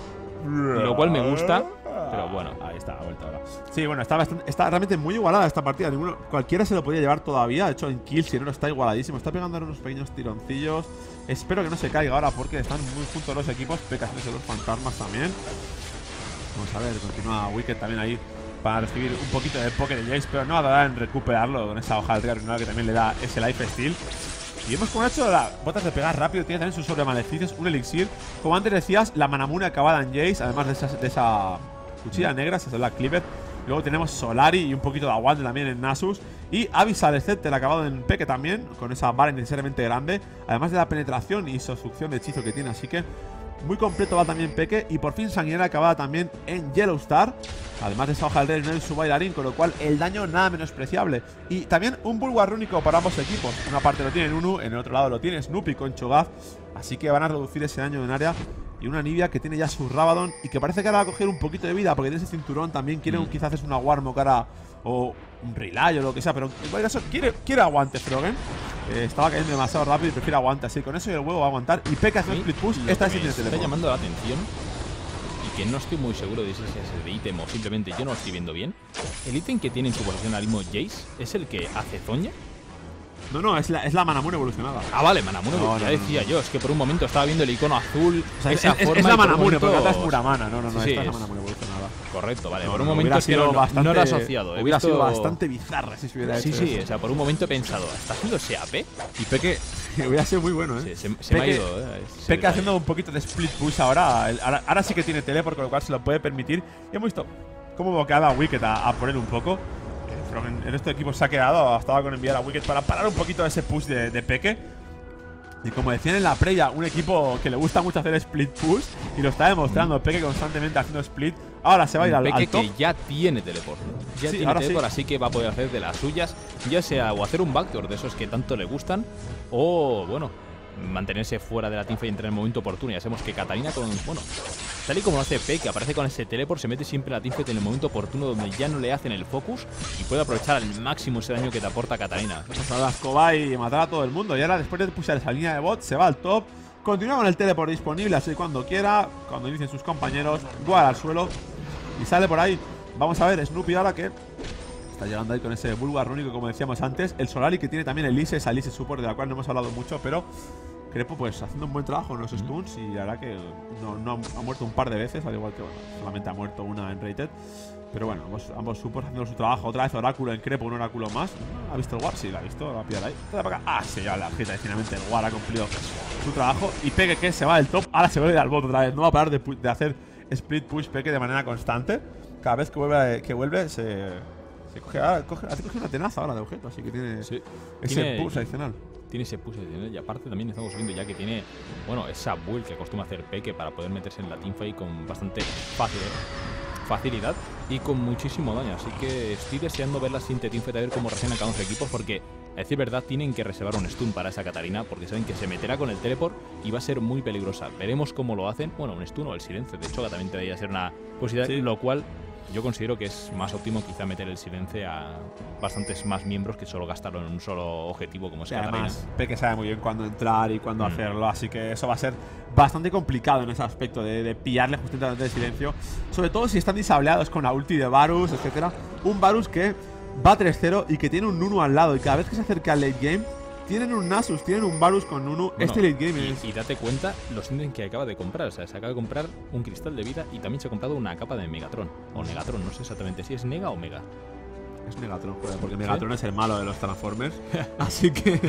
lo cual me gusta. Pero bueno, ahí está, la vuelta ahora. Sí, bueno, está realmente muy igualada esta partida. Cualquiera se lo podía llevar todavía. De hecho, en kill, si no, está igualadísimo. Está pegando unos pequeños tironcillos. Espero que no se caiga ahora porque están muy juntos los equipos. Peke de los fantasmas también. Vamos a ver, continúa Wickd también ahí para recibir un poquito de poke de Jayce, pero no va a tardar en recuperarlo con esa hoja de arruinada que también le da ese life steal. Y vemos como ha hecho las botas de pegar rápido, tiene también sus sobremalecidos, un elixir. Como antes decías, la Manamune acabada en Jayce, además de esa cuchilla negra, esa Black Cleaver. Luego tenemos Solari y un poquito de aguante también en Nasus. Y Avisal Scepter acabado en Peke también, con esa vara necesariamente grande. Además de la penetración y succión de hechizo que tiene, así que... muy completo va también Peke. Y por fin Sanguinera acabada también en YellowStar. Además de esa hoja del rey en su bailarín, con lo cual el daño nada menospreciable. Y también un bulwarrúnico único para ambos equipos. Una parte lo tiene Nunu, en el otro lado lo tiene Snoopeh con Cho'Gath. Así que van a reducir ese daño en área. Y una Anivia que tiene ya su Rabadon y que parece que ahora va a coger un poquito de vida porque tiene ese cinturón. También quiere quizás es una Warmog cara o un Relay o lo que sea. Pero en cualquier caso quiere aguante Froggen. Estaba cayendo demasiado rápido y prefiero aguantar. Así con eso y el huevo va a aguantar. Y Peke hace un split push. Esta es está llamando la atención y que no estoy muy seguro de si es ese ítem o simplemente yo no lo estoy viendo bien. El ítem que tiene en su posición ahora mismo Jayce es el que hace Zhonja. No, es la Manamune evolucionada. Ah, vale, Manamune, ya decía yo. Es que por un momento estaba viendo el icono azul. O sea, es la Manamune, por porque la es pura mana. Esta es la Manamune evolucionada. Correcto, vale. Por un momento es que no lo he asociado. Hubiera sido bastante bizarra si se hubiera hecho. Sí, o sea, por un momento he pensado, ¿está haciendo ese AP? Y Peke hubiera sido muy bueno, ¿eh? Se me ha ido, Peke haciendo un poquito de split push ahora. Ahora sí que tiene teleport, con lo cual se lo puede permitir. Y hemos visto cómo boqueaba a Wickd a poner un poco. Pero en este equipo se ha quedado, estaba con enviar a Wickd para parar un poquito ese push de Peke. Y como decían en la previa, un equipo que le gusta mucho hacer split push y lo está demostrando Peke constantemente haciendo split. Ahora se va a ir al top. Que ya tiene teleport. Ya tiene teleport, así que va a poder hacer de las suyas, ya sea o hacer un backdoor de esos que tanto le gustan o, bueno, mantenerse fuera de la teamfight y entrar en el momento oportuno. Ya sabemos que Katarina con... bueno, tal y como lo hace Peke, aparece con ese teleport, se mete siempre en la teamfight en el momento oportuno donde ya no le hacen el focus y puede aprovechar al máximo ese daño que te aporta Katarina. Vamos a la escoba y matar a todo el mundo. Y ahora, después de pulsar esa línea de bot, se va al top. Continúa con el teleport disponible, así cuando quiera, cuando inicien sus compañeros, igual al suelo y sale por ahí. Vamos a ver Snoopeh ahora que... está llegando ahí con ese vulgar rúnico, como decíamos antes. El Solari que tiene también Elise, esa Elise support de la cual no hemos hablado mucho, pero Krepo pues haciendo un buen trabajo en los stuns y la verdad que no ha muerto un par de veces, al igual que bueno, solamente ha muerto una en Rated. Pero bueno, ambos supports haciendo su trabajo. Otra vez oráculo en Krepo, un oráculo más. ¿Ha visto el War? Sí, la ha visto, la va a pillar ahí. Ah, se lleva la agita y finalmente el War ha cumplido su trabajo. Y Peke que se va del top, ahora se vuelve al bot otra vez. No va a parar de hacer split push Peke de manera constante. Cada vez que vuelve, se coge, coge una tenaza ahora de objeto, así que tiene ese push adicional. Tiene ese push adicional y aparte también estamos viendo ya que tiene, bueno, esa build que acostumbra hacer Peke para poder meterse en la teamfight con bastante facilidad y con muchísimo daño. Así que estoy deseando ver la siguiente teamfight a ver cómo reaccionan cada uno de los equipos, porque a decir verdad tienen que reservar un stun para esa Katarina, porque saben que se meterá con el teleport y va a ser muy peligrosa. Veremos cómo lo hacen. Bueno, un stun o el silencio de Cho'Gath también debería ser una posibilidad, lo cual yo considero que es más óptimo quizá meter el silencio a bastantes más miembros que solo gastarlo en un solo objetivo como sea Katarina. Además, Peke sabe muy bien cuándo entrar y cuándo hacerlo, así que eso va a ser bastante complicado en ese aspecto de pillarle justamente el silencio, sobre todo si están disableados con la ulti de Varus, etcétera. Un Varus que va 3-0 y que tiene un Nunu al lado, y cada vez que se acerca al late game tienen un Nasus, tienen un Varus con Nunu. Bueno, este late game y date cuenta los ítems que acaba de comprar. O sea, se acaba de comprar un cristal de vida y también se ha comprado una capa de Megatron. O Negatron, no sé exactamente si es Nega o Mega. Es Negatron, porque Megatron es el malo de los Transformers. Así que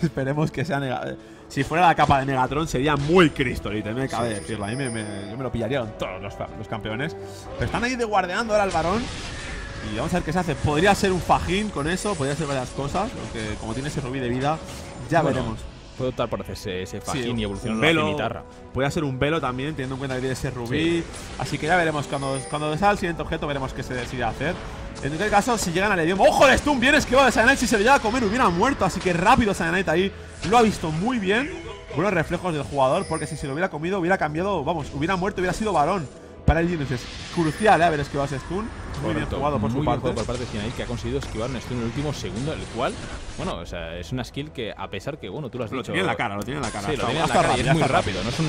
esperemos que sea Negatron. Si fuera la capa de Negatron sería muy Cristo, y me cabe decirlo. A mí yo me lo pillaría con todos los campeones. Pero están ahí de guardeando ahora al varón. Y vamos a ver qué se hace. Podría ser un fajín con eso, podría ser varias cosas, porque como tiene ese rubí de vida, ya veremos. Puede optar por hacerse ese fajín y evolucionar la cimitarra. Podría ser un velo también, teniendo en cuenta que tiene ese rubí. Así que ya veremos. Cuando salga el siguiente objeto, veremos qué se decide hacer. En cualquier caso, si llegan al idioma… ¡Ojo, el stun! Bien esquivado de Cyanide. Si se lo llega a comer, hubiera muerto. Así que rápido Cyanide ahí. Lo ha visto muy bien. Buenos reflejos del jugador, porque si se lo hubiera comido, hubiera cambiado… Vamos, hubiera muerto, hubiera sido varón. Para el Geniuses es crucial haber esquivado ese stun. Muy bien jugado por su parte. Muy bien jugado por parte de Cyanide, que ha conseguido esquivar un stun en el último segundo, el cual, bueno, o sea, es una skill que, a pesar que, bueno, tú lo has dicho… Lo tiene en la cara, lo tiene en la cara. Sí, lo tiene en la cara y es muy rápido, no es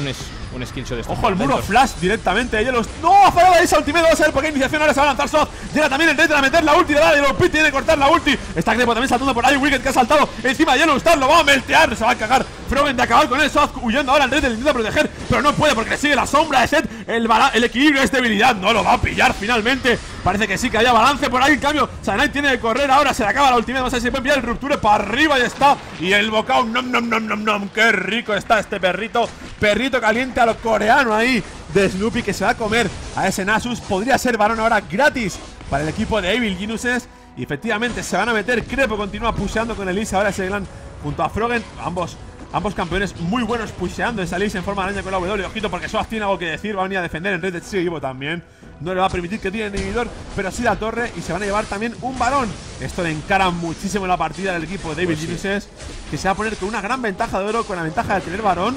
un skill show de stun. ¡Ojo, el muro flash directamente! ¡No! ¡Ha parado esa ultimate! Vamos a ver por qué iniciación ahora se va a lanzar Soaz. Llega también el Tetra a meter la ulti de Yellow Pit, tiene que cortar la ulti. Está Krepo también saltando por ahí, Wickd que ha saltado encima de YellowStar, lo va a meltear, se va a cagar Froggen de acabar con él. Soaz huyendo ahora, el Red intenta proteger, pero no puede porque le sigue la sombra de Zed. El equilibrio es debilidad, no lo va a pillar finalmente. Parece que sí, que haya balance por ahí. En cambio, Cyanide tiene que correr ahora. Se le acaba la ultimate. Vamos a ver si puede pillar el rupture para arriba. Y está. Y el bocado. Nom, nom, nom, nom, nom. Qué rico está este perrito. Perrito caliente a lo coreano ahí de Snoopeh, que se va a comer a ese Nasus. Podría ser varón ahora gratis para el equipo de Evil Geniuses. Y efectivamente se van a meter. Krepo continúa pusheando con Elise. Ahora se llegan junto a Froggen. Ambos campeones muy buenos pusheando esa Elise en forma araña con la W. Ojito, porque Soaz tiene algo que decir. Va a venir a defender en red de Chico Ivo también. No le va a permitir que tire el inhibidor, pero sí la torre, y se van a llevar también un varón. Esto le encara muchísimo la partida del equipo de Evil Geniuses, que se va a poner con una gran ventaja de oro, con la ventaja de tener varón.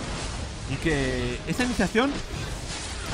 Y que esta iniciación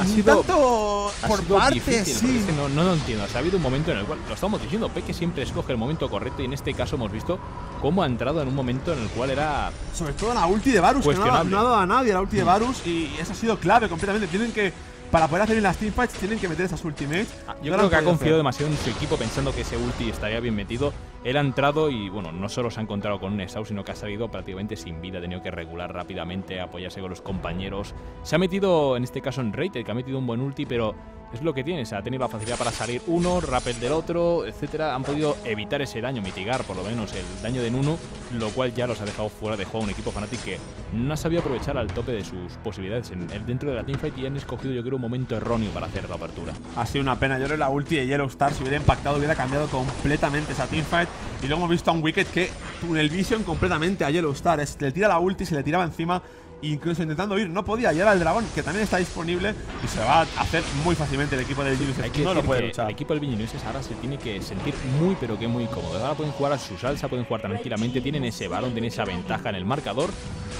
ha sido tanto por partes, sí. No lo entiendo. O sea, ha habido un momento en el cual, lo estamos diciendo, Peke siempre escoge el momento correcto, y en este caso hemos visto cómo ha entrado en un momento en el cual era… Sobre todo la ulti de Varus, que no ha dado a nadie la ulti de Varus, y eso ha sido clave completamente. Tienen que… Para poder hacer bien las teamfights tienen que meter esas ultimates. Yo creo que ha confiado demasiado en su equipo, pensando que ese ulti estaría bien metido. Él ha entrado y, bueno, no solo se ha encontrado con un exhaust, sino que ha salido prácticamente sin vida. Ha tenido que regular rápidamente, apoyarse con los compañeros. Se ha metido, en este caso, en Rated, que ha metido un buen ulti, pero es lo que tiene. O sea, ha tenido la facilidad para salir uno, rappel del otro, etcétera. Han podido evitar ese daño, mitigar por lo menos el daño de Nunu, lo cual ya los ha dejado fuera de juego. Un equipo Fnatic que no ha sabido aprovechar al tope de sus posibilidades dentro de la teamfight, y han escogido, yo creo, un momento erróneo para hacer la apertura. Ha sido una pena. Yo creo que la ulti de YellowStar, si hubiera impactado, hubiera cambiado completamente esa teamfight. Y luego hemos visto a un Wickd que tunnel vision completamente a YellowStar. Le tira la ulti, se le tiraba encima, incluso intentando ir, no podía. Llegar al dragón, que también está disponible, y se va a hacer muy fácilmente el equipo del Geniuses. No lo puede luchar. El equipo del Geniuses ahora se tiene que sentir muy, pero que muy cómodo. Ahora pueden jugar a su salsa, pueden jugar tranquilamente, tienen ese balón, tienen esa ventaja en el marcador,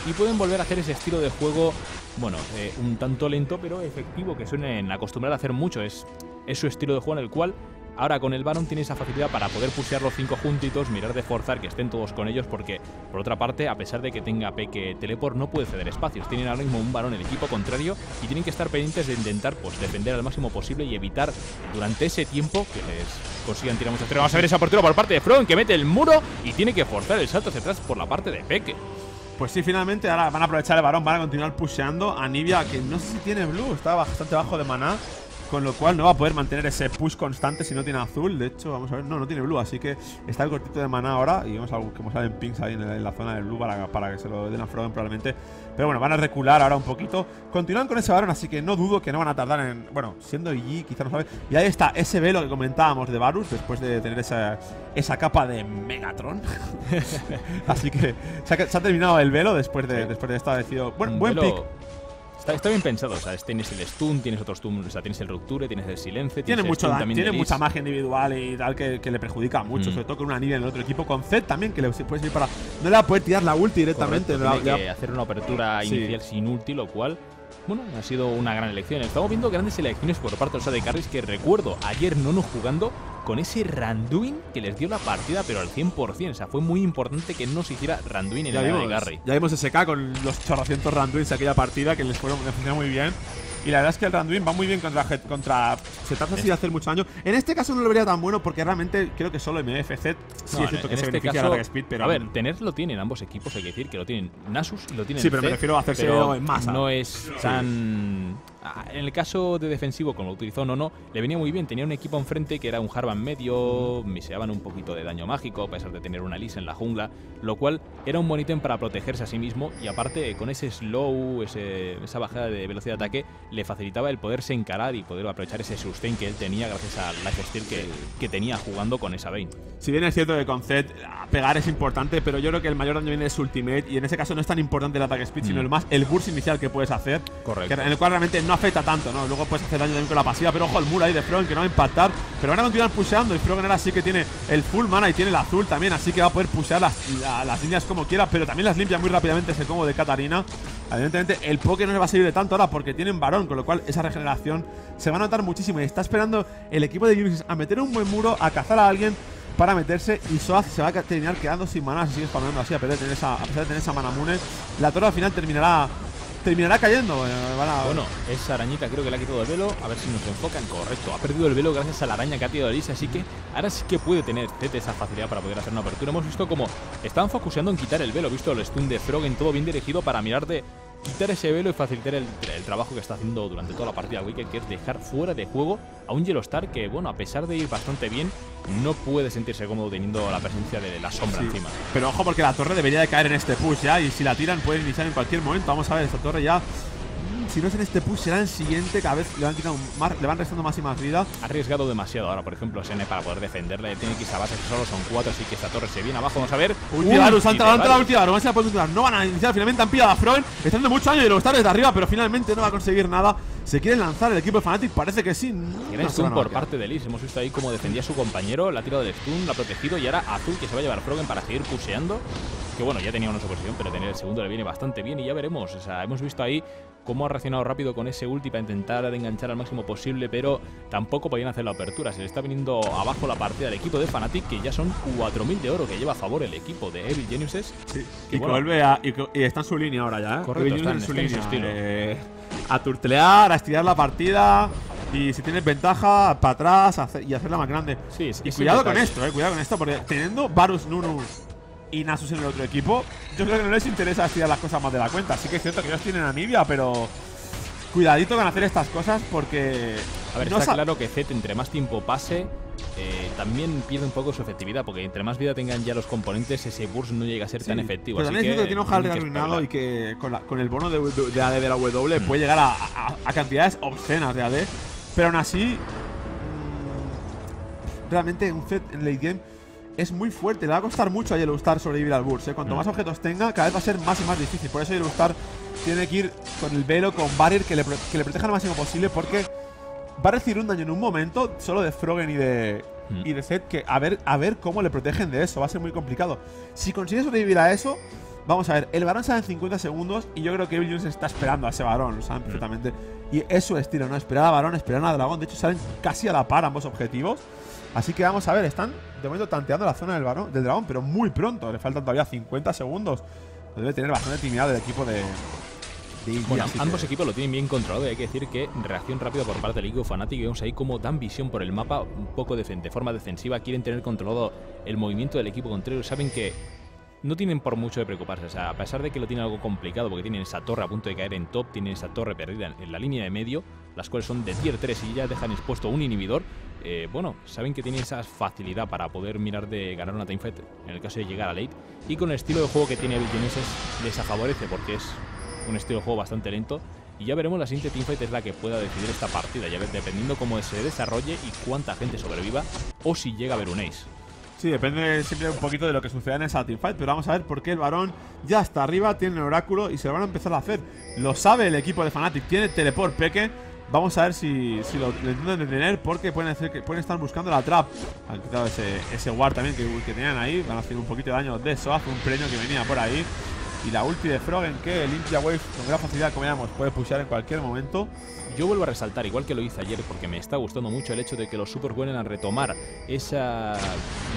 y pueden volver a hacer ese estilo de juego, bueno, un tanto lento, pero efectivo, que suelen acostumbrar a hacer mucho. Es su estilo de juego, en el cual ahora con el Baron tiene esa facilidad para poder pushear los 5 juntitos, mirar de forzar que estén todos con ellos, porque, por otra parte, a pesar de que tenga Peke teleport, no puede ceder espacios. Tienen ahora mismo un Baron el equipo contrario, y tienen que estar pendientes de intentar, pues, defender al máximo posible y evitar durante ese tiempo que les consigan tirar muchos tiros. Vamos a ver esa apertura por parte de Froggen, que mete el muro y tiene que forzar el salto hacia atrás por la parte de Peke. Pues sí, finalmente ahora van a aprovechar el Baron, van a continuar pusheando. Anivia, que no sé si tiene blue, está bastante bajo de maná, con lo cual no va a poder mantener ese push constante si no tiene azul. De hecho, vamos a ver, no, no tiene blue, así que está el cortito de maná ahora. Y vamos a ver cómo salen pings ahí en la zona del blue para que se lo den a Froggen probablemente. Pero bueno, van a recular ahora un poquito. Continúan con ese varón, así que no dudo que no van a tardar en... Bueno, siendo IG, quizás no sabe. Y ahí está ese velo que comentábamos de Varus, después de tener esa capa de Megatron. Así que se ha terminado el velo después de, sí, después de esta. Decido, bueno, buen pick. Está bien pensado, o sea, tienes el stun, tienes otros stun, o sea, tienes el rupture, tienes el silencio. Tiene mucho daño, tiene mucha magia individual y tal que le perjudica mucho, sobre todo con una Anivia en el otro equipo. Con Zed también, que le puedes ir para... No le va a poder tirar la ulti directamente. Correcto, tiene que hacer una apertura inicial sin ulti, lo cual, bueno, ha sido una gran elección. Estamos viendo grandes elecciones por parte de carries, que recuerdo ayer Nunu jugando con ese Randuin que les dio la partida, pero al 100%. O sea, fue muy importante que no se hiciera Randuin en el área de Garry. Ya vimos SK con los 800 Randuins de aquella partida, que les funcionó muy bien. Y la verdad es que el Randuin va muy bien contra se trata así de hacer mucho daño. En este caso no lo vería tan bueno, porque realmente creo que solo MFZ sí es cierto que se beneficia del Speed, pero... A ver, tenerlo tienen ambos equipos, hay que decir que lo tienen Nasus y lo tienen... Sí, pero me refiero a hacerse en masa. No es tan... En el caso de defensivo, como lo utilizó Nono, le venía muy bien. Tenía un equipo enfrente que era un Harvan medio, miseaban un poquito de daño mágico, a pesar de tener una Elise en la jungla, lo cual era un buen ítem para protegerse a sí mismo. Y aparte, con ese slow, esa bajada de velocidad de ataque, le facilitaba el poderse encarar y poder aprovechar ese sustain que él tenía gracias al lifesteal que tenía jugando con esa Vayne. Si bien es cierto que con Zed pegar es importante, pero yo creo que el mayor daño viene de su ultimate, y en ese caso no es tan importante el ataque speed, sino más el burst inicial que puedes hacer. Correcto. En el cual realmente no afecta tanto, ¿no? Luego puedes hacer daño también con la pasiva, pero ojo al muro ahí de Froggen, que no va a impactar. Pero van a continuar pusheando, y Froggen ahora sí que tiene el full mana y tiene el azul también, así que va a poder pushear las líneas como quiera, pero también las limpia muy rápidamente ese combo de Katarina. Evidentemente el poke no le va a servir de tanto ahora porque tienen varón, con lo cual esa regeneración se va a notar muchísimo, y está esperando el equipo de Geniuses a meter un buen muro, a cazar a alguien para meterse, y Soaz se va a terminar quedando sin maná si sigue spameando así, a pesar de tener esa Manamune. La torre al final terminará cayendo. Bueno, esa arañita creo que le ha quitado el velo. A ver si nos enfocan. Correcto, ha perdido el velo gracias a la araña que ha tirado Elise. Así que ahora sí que puede tener Zed esa facilidad para poder hacer una apertura. Hemos visto como están focuseando en quitar el velo. Visto el stun de Froggen, todo bien dirigido para mirar de quitar ese velo y facilitar el trabajo que está haciendo durante toda la partida Wickd, que es dejar fuera de juego a un YellowStar que, bueno, a pesar de ir bastante bien, no puede sentirse cómodo teniendo la presencia de la sombra encima. Pero ojo, porque la torre debería de caer en este push ya, y si la tiran puede iniciar en cualquier momento. Vamos a ver, esta torre ya, si no es en este push, será el siguiente. Cada vez le van restando más y más vida. Ha arriesgado demasiado ahora, por ejemplo, Sene para poder defenderla. Tiene que irse a base, que solo son 4, así que esta torre se viene abajo. Vamos a ver. Ultivarus, la ultivarus, no se la puede utilizar. No van a iniciar, finalmente han pillado a Froggen. Está dando mucho daño y los desde arriba, pero finalmente no va a conseguir nada. Se quieren lanzar el equipo de Fnatic, parece que sí. Gran stun por parte de Elise. Hemos visto ahí cómo defendía a su compañero. La ha tirado del stun, la ha protegido, y ahora Azul que se va a llevar Froggen para seguir pusheando. Que bueno, ya tenía una suposición, pero tener el segundo le viene bastante bien, y ya veremos. O sea, hemos visto ahí cómo ha reaccionado rápido con ese ulti para intentar enganchar al máximo posible, pero tampoco podían hacer la apertura. Se le está viniendo abajo la partida del equipo de Fnatic, que ya son 4.000 de oro que lleva a favor el equipo de Evil Geniuses. Sí. Y bueno, vuelve a, y está en su línea ahora ya, ¿eh? Correcto, está en su línea. En su estilo. A turtlear, a estirar la partida. Y si tienes ventaja, para atrás y hacerla más grande. Sí, y cuidado con esto, cuidado con esto, porque teniendo Varus, Nunu y Nasus en el otro equipo, yo creo que no les interesa estirar las cosas más de la cuenta. Así que es cierto que ellos tienen Anivia, pero cuidadito con hacer estas cosas, porque... A ver, no está claro que Zed, entre más tiempo pase, también pierde un poco su efectividad, porque entre más vida tengan ya los componentes, ese burst no llega a ser tan efectivo. Pero también es cierto que tiene un Harry arruinado, y que con el bono de AD de la W puede llegar a cantidades obscenas de AD. Pero aún así, realmente un Zed en late game es muy fuerte, le va a costar mucho a YellowStar sobrevivir al burst, ¿eh? Cuanto más objetos tenga, cada vez va a ser más y más difícil. Por eso YellowStar tiene que ir con el velo, con Barrier, que le proteja lo máximo posible, porque va a recibir un daño en un momento solo de Froggen y de Zed, que a ver cómo le protegen de eso. Va a ser muy complicado. Si consigue sobrevivir a eso, vamos a ver, el varón sale en 50 segundos y yo creo que Evil Geniuses está esperando a ese varón, lo saben perfectamente. Y es su estilo, ¿no? Esperar a varón, esperar a dragón. De hecho, salen casi a la par ambos objetivos. Así que vamos a ver, están de momento tanteando la zona del dragón, pero muy pronto. Le faltan todavía 50 segundos. Lo debe tener bastante timidez del equipo de India. Bueno, ambos equipos lo tienen bien controlado, y hay que decir que reacción rápida por parte del equipo Fnatic. Vemos ahí como dan visión por el mapa, un poco de forma defensiva. Quieren tener controlado el movimiento del equipo contrario. Saben que no tienen por mucho de preocuparse, o sea, a pesar de que lo tienen algo complicado, porque tienen esa torre a punto de caer en top, tienen esa torre perdida en la línea de medio, las cuales son de tier 3 y ya dejan expuesto un inhibidor, bueno, saben que tienen esa facilidad para poder mirar de ganar una teamfight en el caso de llegar a late, y con el estilo de juego que tiene Evil Geniuses les favorece porque es un estilo de juego bastante lento. Y ya veremos la siguiente teamfight es la que pueda decidir esta partida, ya dependiendo cómo se desarrolle y cuánta gente sobreviva o si llega a haber un ace. Sí, depende siempre un poquito de lo que suceda en esa teamfight, pero vamos a ver por qué el varón ya está arriba, tiene el oráculo y se lo van a empezar a hacer. Lo sabe el equipo de Fnatic, tiene teleport Peke. Vamos a ver si lo intentan detener porque pueden estar buscando la trap. Han quitado ese ward también que tenían ahí, van a hacer un poquito de daño de Soaz, un premio que venía por ahí. Y la ulti de Froggen que limpia wave con gran facilidad, como veamos, puede pushear en cualquier momento. Yo vuelvo a resaltar, igual que lo hice ayer, porque me está gustando mucho el hecho de que los supers vuelven a retomar esa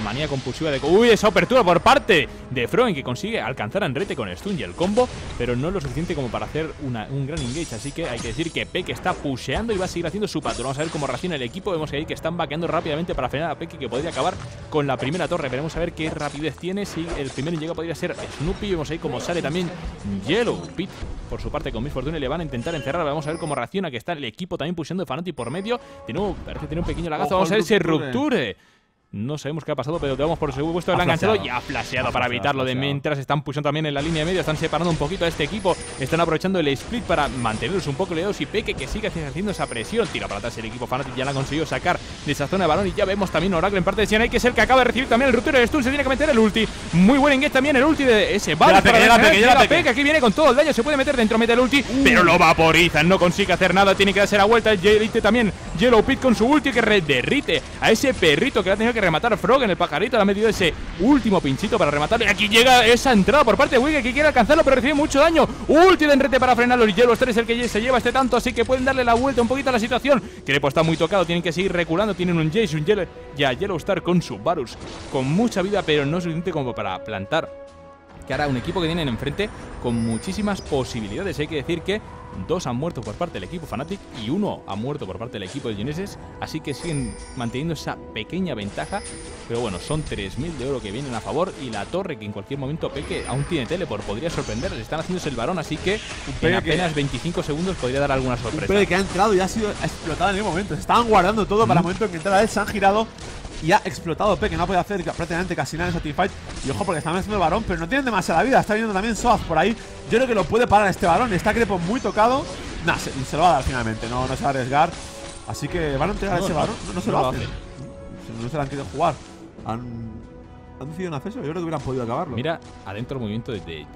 manía compulsiva de... ¡Uy! Esa apertura por parte de Froggen que consigue alcanzar a Andrete con el stun y el combo, pero no es lo suficiente como para hacer un gran engage. Así que hay que decir que Peke está pusheando y va a seguir haciendo su patrón. Vamos a ver cómo reacciona el equipo. Vemos ahí que están vaqueando rápidamente para frenar a Peke, que podría acabar con la primera torre. Veremos a ver qué rapidez tiene. Si el primero en llegar podría ser Snoopeh. Vemos ahí como sale también YellowStar por su parte con Miss Fortune. Le van a intentar encerrar. Vamos a ver cómo reacciona, que está el equipo también pusheando de Fnatic por medio. De nuevo parece tener un pequeño lagazo. Vamos a ver si rupture. No sabemos qué ha pasado, pero te vamos por el segundo puesto. Le han enganchado y ha flasheado para evitarlo. De mientras están pushando también en la línea de medio. Están separando un poquito a este equipo. Están aprovechando el split para mantenerlos un poco leados. Y Peke que sigue haciendo esa presión. Tira para atrás el equipo Fnatic. Ya la han conseguido sacar de esa zona de balón. Y ya vemos también Oracle en parte de Cyanide, que es el que acaba de recibir también el rupture. El stun se tiene que meter el ulti. Muy buen engage también el ulti de ese Varus. Peke aquí viene con todo el daño. Se puede meter dentro, mete el ulti. Pero lo vaporizan. No consigue hacer nada. Tiene que darse la vuelta. Elite también. YellowStar con su ulti que derrite a ese perrito que le ha tenido que rematar Froggen. El pajarito le ha metido ese último pinchito para rematarle. Aquí llega esa entrada por parte de Wickd, que quiere alcanzarlo pero recibe mucho daño. Ulti de Enrete para frenarlo y YellowStar es el que se lleva este tanto, así que pueden darle la vuelta un poquito a la situación. Krepo está muy tocado, tienen que seguir reculando. Tienen un Jayce y a YellowStar con su Varus con mucha vida, pero no suficiente como para plantar. Que ahora un equipo que tienen enfrente con muchísimas posibilidades. Hay que decir que 2 han muerto por parte del equipo Fnatic y 1 ha muerto por parte del equipo de Geniuses, así que siguen manteniendo esa pequeña ventaja, pero bueno, son 3.000 de oro que vienen a favor y la torre que en cualquier momento Peke aún tiene teleport, podría sorprenderles, están haciéndose el varón, así que en apenas 25 segundos podría dar alguna sorpresa. Pero que ha entrado y ha explotado en el momento, estaban guardando todo para el momento en que entrara él, se han girado y ha explotado Peke, no ha podido hacer prácticamente casi nada en Satisfied. Y ojo porque están haciendo el varón, pero no tienen demasiada vida. Está viendo también Soaz por ahí. Yo creo que lo puede parar este varón. Está Krepo muy tocado. Nah, se lo va a dar finalmente. No se va a arriesgar. Así que van a entregar ese varón. No se lo hacen. No se lo han querido jugar. ¿Han decidido un acceso? Yo creo que hubieran podido acabarlo. Mira, adentro el movimiento de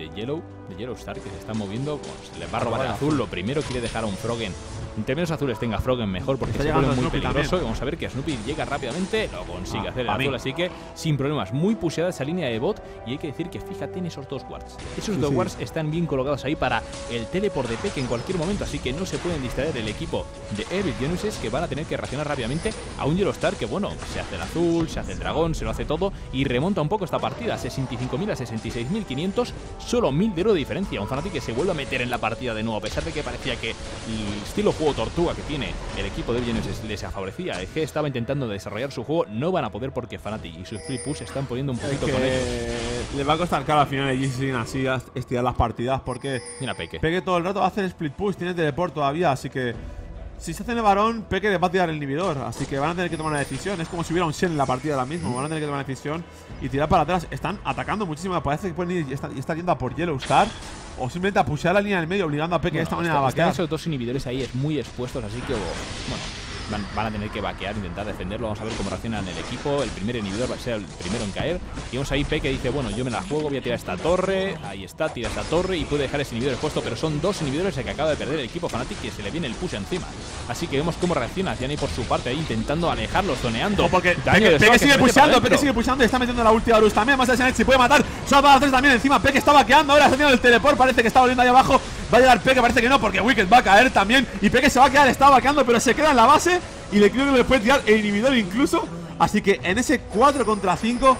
YellowStar, que se está moviendo. Pues, les va a robar el azul. Lo primero quiere dejar a un Froggen. En términos azules tenga Froggen mejor, porque se vuelve muy peligroso. Vamos a ver que Snoopeh llega rápidamente, lo consigue hacer el azul, así que sin problemas. Muy pusheada esa línea de bot y hay que decir que fija tiene esos 2 wards. Esos 2 wards están bien colocados ahí para el teleport de Peke en cualquier momento, así que no se pueden distraer el equipo de Evil Geniuses, que van a tener que reaccionar rápidamente a un YellowStar que, bueno, se hace el azul, se hace el dragón, se lo hace todo y remonta un poco esta partida. 65.000 a 66.500, solo 1.000 de oro de diferencia. Un Fnatic que se vuelve a meter en la partida de nuevo, a pesar de que parecía que el estilo juego tortuga que tiene el equipo de Geniuses les favorecía. El G estaba intentando desarrollar su juego, no van a poder porque Fnatic y sus free push están poniendo un poquito con ellos. Le va a costar caro al final a Geniuses así estirar las partidas porque mira, Peke todo el rato va a hacer split push, tiene teleport todavía, así que si se hace el varón, Peke les va a tirar el inhibidor, así que van a tener que tomar una decisión. Es como si hubiera un Shen en la partida ahora mismo, van a tener que tomar una decisión y tirar para atrás. Están atacando muchísimo, me parece que pueden ir y está yendo a por YellowStar. O simplemente a pushear la línea del medio obligando a Peke de esta manera a vaquear. Esos 2 inhibidores ahí es muy expuestos, así que bueno, van a tener que vaquear, intentar defenderlo. Vamos a ver cómo reaccionan el equipo. El primer inhibidor va a ser el primero en caer. Y vamos ahí Peke dice, bueno, yo me la juego, voy a tirar esta torre. Ahí está, tira esta torre y puede dejar ese inhibidor expuesto. Pero son 2 inhibidores el que acaba de perder el equipo Fnatic, que se le viene el push encima. Así que vemos cómo reacciona Cyanide por su parte ahí intentando alejarlo, zoneando. No, porque Peke sigue pushando, Peke sigue pushando. Está metiendo la ulti a Varus también. Más a Cyanide si puede matar. Soaz va a hacer también encima. Peke está vaqueando ahora, está haciendo el teleport. Parece que está volviendo ahí abajo. Va a llegar Peke, parece que no, porque Wickd va a caer también. Y Peke se va a quedar, está vaqueando, pero se queda en la base. Y le creo que le puede tirar el inhibidor incluso. Así que en ese 4 contra 5,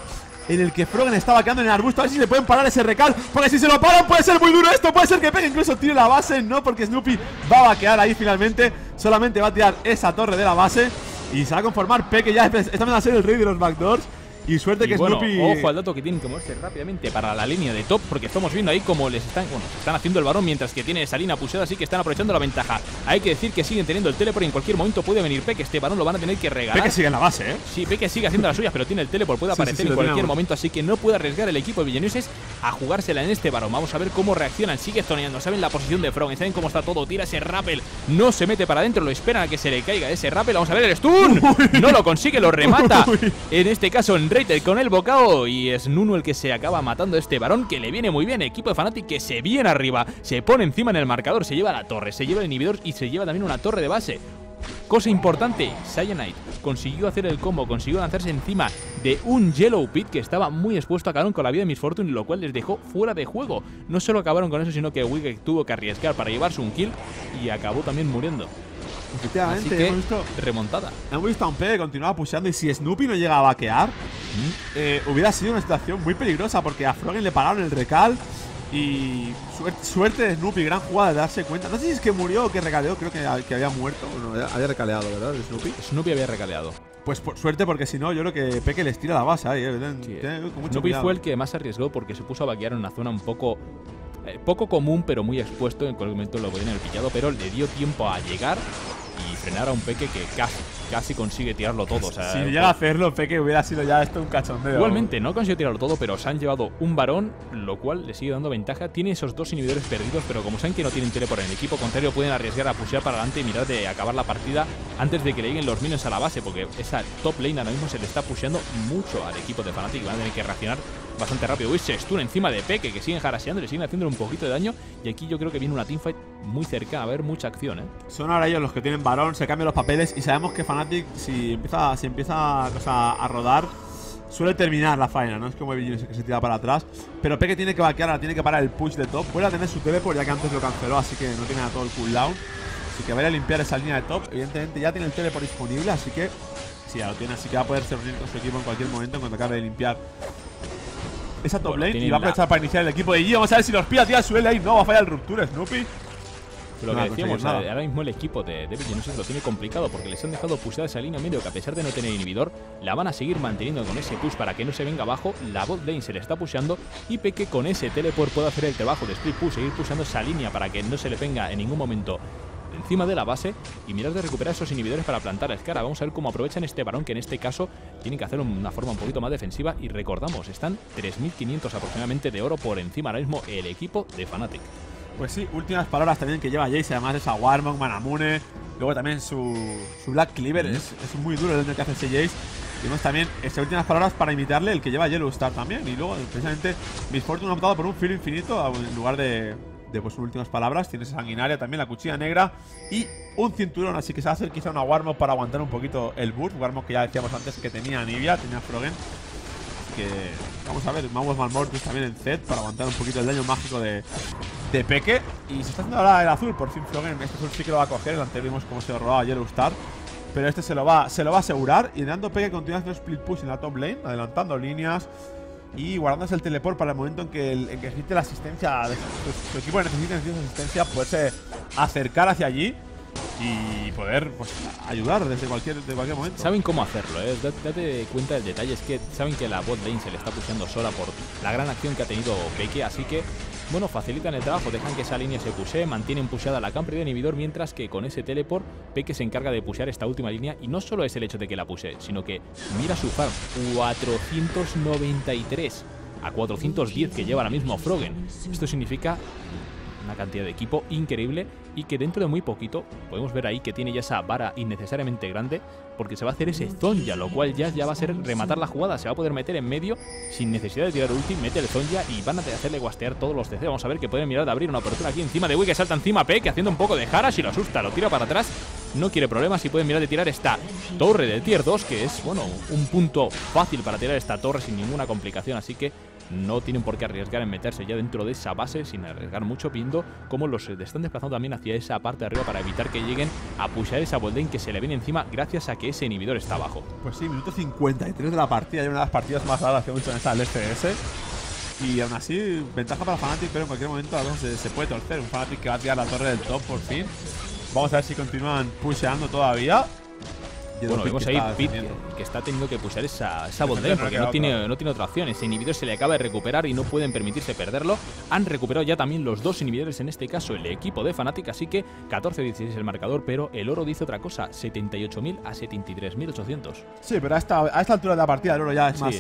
en el que Froggen está vaqueando en el arbusto, a ver si le pueden parar ese recal, porque si se lo paran puede ser muy duro esto. Puede ser que Peke incluso tire la base, no, porque Snoopeh va a vaquear ahí finalmente. Solamente va a tirar esa torre de la base y se va a conformar Peke. Ya está empezando a ser el rey de los backdoors. Y suerte y que bueno, Snoopeh… Ojo al dato que tienen que moverse rápidamente para la línea de top, porque estamos viendo ahí como les están… Bueno, se están haciendo el varón mientras que tienen esa línea pushada, así que están aprovechando la ventaja. Hay que decir que siguen teniendo el teleport y en cualquier momento puede venir Peke. Este varón lo van a tener que regalar. Peke sigue en la base, ¿eh? Sí, Peke sigue haciendo las suyas, pero tiene el teleport, puede aparecer en cualquier momento, así que no puede arriesgar el equipo de Villanueses a jugársela en este varón. Vamos a ver cómo reaccionan. Sigue zoneando, saben la posición de Froggen, saben cómo está todo. Tira ese rappel, no se mete para adentro, lo esperan a que se le caiga ese rappel. Vamos a ver el stun. Uy. No lo consigue, lo remata. Uy. En este caso, en con el bocado, y es Nunu el que se acaba matando a este varón, que le viene muy bien. Equipo de Fnatic que se viene arriba, se pone encima en el marcador, se lleva la torre, se lleva el inhibidor y se lleva también una torre de base. Cosa importante, Cyanide consiguió hacer el combo, consiguió lanzarse encima de un Yellow Pit que estaba muy expuesto. Acabaron con la vida de Miss Fortune, lo cual les dejó fuera de juego. No solo acabaron con eso, sino que Wickd tuvo que arriesgar para llevarse un kill y acabó también muriendo. Efectivamente, así que, hemos visto, remontada. Hemos visto a un Peke que continuaba pusheando, y si Snoopeh no llega a vaquear, hubiera sido una situación muy peligrosa, porque a Froggen le pararon el recal. Y suerte de Snoopeh, gran jugada de darse cuenta. No sé si es que murió o que recaleó, creo que había muerto. Bueno, había recaleado, ¿verdad? Snoopeh. Snoopeh había recaleado. Pues por suerte, porque si no, yo creo que Peke les tira la base ahí. Sí. Snoopeh fue el que más arriesgó porque se puso a vaquear en una zona un poco… poco común, pero muy expuesto. En cualquier momento lo podían haber pillado, pero le dio tiempo a llegar y frenar a un Peke que casi consigue tirarlo todo. O sea, si llega a hacerlo, Peke, hubiera sido ya esto un cachondeo. Igualmente, no consiguió tirarlo todo, pero se han llevado un varón, lo cual le sigue dando ventaja. Tiene esos dos inhibidores perdidos, pero como saben que no tienen teleport en el equipo contrario, pueden arriesgar a pushear para adelante y mirar de acabar la partida antes de que le lleguen los minions a la base, porque esa top lane ahora mismo se le está pusheando mucho al equipo de Fnatic. Van a tener que reaccionar bastante rápido. Uy, se stun encima de Peke, que siguen haraseando, le siguen haciendo un poquito de daño. Y aquí yo creo que viene una teamfight muy cerca, a ver, mucha acción, ¿eh? Son ahora ellos los que tienen varón, se cambian los papeles. Y sabemos que Fnatic, si empieza a rodar, suele terminar la faena, ¿no? Es como Evil Geniuses, que se tira para atrás. Pero Peke tiene que vaquear, ahora tiene que parar el push de top. Vuelve a tener su teleport, ya que antes lo canceló, así que no tiene a todo el cooldown. Así que va a ir a limpiar esa línea de top. Evidentemente ya tiene el teleport disponible, así que… sí, ya lo tiene, así que va a poder se reunir con su equipo en cualquier momento en cuanto acabe de limpiar esa top lane, y va a aprovechar para iniciar el equipo de G. Vamos a ver si los pilla, tira su lane. No, va a fallar el ruptura, Snoopeh. Pero lo que decíamos, ahora mismo el equipo de Evil Geniuses lo tiene complicado, porque les han dejado pushar esa línea medio, que a pesar de no tener inhibidor, la van a seguir manteniendo con ese push para que no se venga abajo. La bot lane se le está pusheando, y Peke con ese teleport puede hacer el trabajo de split push, seguir pushando esa línea para que no se le venga en ningún momento encima de la base, y mirar de recuperar esos inhibidores para plantar el cara. Vamos a ver cómo aprovechan este varón, que en este caso tienen que hacerlo de una forma un poquito más defensiva. Y recordamos, están 3.500 aproximadamente de oro por encima ahora mismo el equipo de Fnatic. Pues sí, últimas palabras también que lleva Jayce, además de esa Warmog, Manamune, luego también su Black Cleaver. Es muy duro el daño que hace ese Jayce. Vemos también estas últimas palabras para imitarle el que lleva YellowStar también. Y luego, precisamente, Miss Fortune ha optado por un filo infinito en lugar de pues últimas palabras. Tiene esa sanguinaria también, la cuchilla negra y un cinturón, así que se va a hacer quizá una Warmog para aguantar un poquito el burst. Warmog que ya decíamos antes que tenía Anivia, tenía Froggen. Así que vamos a ver, Magus Malmortus también en Zed para aguantar un poquito el daño mágico de Peke. Y se está haciendo ahora el azul, por fin Froggen. Este azul sí que lo va a coger, el anterior vimos cómo se lo robaba YellowStar, pero este se lo va a asegurar. Y dando Peke continúa haciendo split push en la top lane, adelantando líneas y guardándose el teleport para el momento en que necesite la asistencia, su equipo necesita asistencia, poderse acercar hacia allí y poder pues, ayudar desde cualquier momento. Saben cómo hacerlo, ¿eh? Date cuenta del detalle, es que saben que la bot lane se le está pushando sola por la gran acción que ha tenido Peke, así que bueno, facilitan el trabajo, dejan que esa línea se pushee, mantienen pusheada la camper de inhibidor, mientras que con ese teleport Peke se encarga de pushear esta última línea. Y no solo es el hecho de que la pushee, sino que mira su farm, 493 a 410 que lleva ahora mismo Froggen. Esto significa una cantidad de equipo increíble, y que dentro de muy poquito podemos ver ahí que tiene ya esa vara innecesariamente grande, porque se va a hacer ese Zhonja, lo cual ya va a ser rematar la jugada. Se va a poder meter en medio sin necesidad de tirar ulti, mete el Zhonja y van a hacerle guastear todos los TC. Vamos a ver que pueden mirar de abrir una apertura aquí encima de Wickd, que salta encima Peke haciendo un poco de haras y lo asusta, lo tira para atrás. No quiere problemas y pueden mirar de tirar esta torre de tier 2, que es, bueno, un punto fácil para tirar esta torre sin ninguna complicación, así que no tienen por qué arriesgar en meterse ya dentro de esa base sin arriesgar mucho, viendo cómo los están desplazando también hacia esa parte de arriba para evitar que lleguen a pushar esa bot lane que se le viene encima gracias a que ese inhibidor está abajo. Pues sí, minuto 53 de la partida, ya una de las partidas más largas que hemos hecho en esta LCS, y aún así ventaja para Fnatic, pero en cualquier momento se puede torcer. Un Fnatic que va a tirar la torre del top por fin. Vamos a ver si continúan pusheando todavía. Bueno, vemos ahí Pit que está teniendo que pulsar esa bondera porque no tiene otra opción. Ese inhibidor se le acaba de recuperar y no pueden permitirse perderlo. Han recuperado ya también los dos inhibidores, en este caso el equipo de Fnatic, así que 14-16 el marcador, pero el oro dice otra cosa, 78.000 a 73.800. Sí, pero a esta altura de la partida el oro ya es más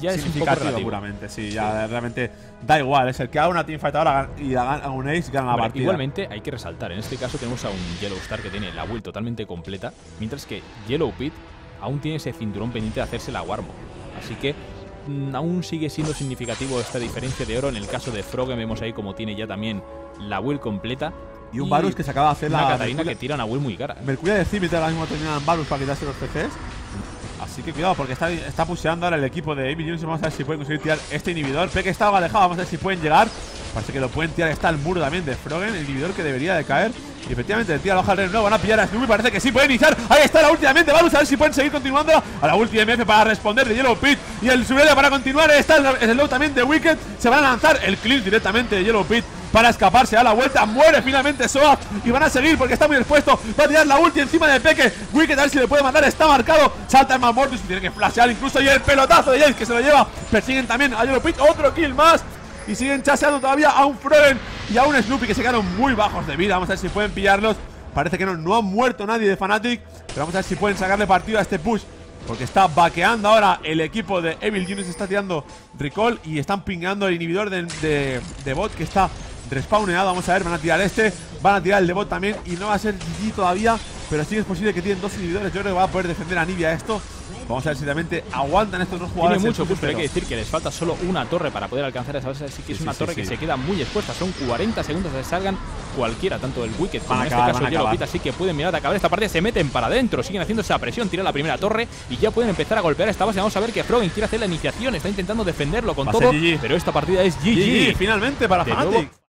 ya significativo, es puramente. Sí, ya realmente da igual, es el que haga una teamfight ahora y haga un ace, gana la partida. Igualmente hay que resaltar, en este caso tenemos a un YellowStar que tiene la build totalmente completa, mientras que Yellow Pit aún tiene ese cinturón pendiente de hacerse la Warmog. Así que aún sigue siendo significativo esta diferencia de oro. En el caso de Froggen vemos ahí como tiene ya también la build completa. Y un Varus que se acaba de hacer la Katarina que tira una build muy cara. Mercuria de Cimitar ahora mismo terminan Varus para quitarse los PCs. Así que cuidado porque está pusheando ahora el equipo de Evil Geniuses. Vamos a ver si pueden conseguir tirar este inhibidor. Peke está alejado, vamos a ver si pueden llegar. Parece que lo pueden tirar, está el muro también de Froggen, el inhibidor que debería de caer. Y efectivamente, tira la hoja de nuevo, van a pillar a Snoopeh, parece que sí, pueden iniciar. Ahí está la última mente, vamos a ver si pueden seguir continuando. A la última MF para responder de Yellow Pit. Y el subele para continuar, ahí está el low también de Wickd. Se van a lanzar el clean directamente de Yellow Pit para escaparse a la vuelta. Muere finalmente Soaz y van a seguir porque está muy expuesto. Va a tirar la ulti encima de Peke. Wickd a ver si le puede mandar, está marcado. Salta el Malmortus y tiene que flashear incluso. Y el pelotazo de Jayce que se lo lleva. Persiguen también a Yellow Pit, otro kill más. Y siguen chaseando todavía a un Froggen y a un Snoopeh que se quedaron muy bajos de vida. Vamos a ver si pueden pillarlos. Parece que no ha muerto nadie de Fnatic, pero vamos a ver si pueden sacarle partido a este push, porque está vaqueando ahora el equipo de Evil Geniuses. Está tirando recall y están pingando el inhibidor de bot que está respawneado. Vamos a ver, van a tirar este, van a tirar el de bot también y no va a ser GG todavía, pero sí es posible que tienen dos inhibidores. Yo creo que va a poder defender a Anivia esto. Vamos a ver si realmente aguantan estos dos jugadores. Tiene mucho push, pero hay que decir que les falta solo una torre para poder alcanzar esa base. Así que es una torre que se queda muy expuesta. Son 40 segundos de que salgan cualquiera, tanto el Wickd como en este caso el Yellow Pit. Así que pueden mirar a acabar esta partida. Se meten para adentro, siguen haciendo esa presión. Tiran la primera torre y ya pueden empezar a golpear esta base. Vamos a ver que Froggen quiere hacer la iniciación. Está intentando defenderlo con todo, pero esta partida es GG. Finalmente para Fnatic.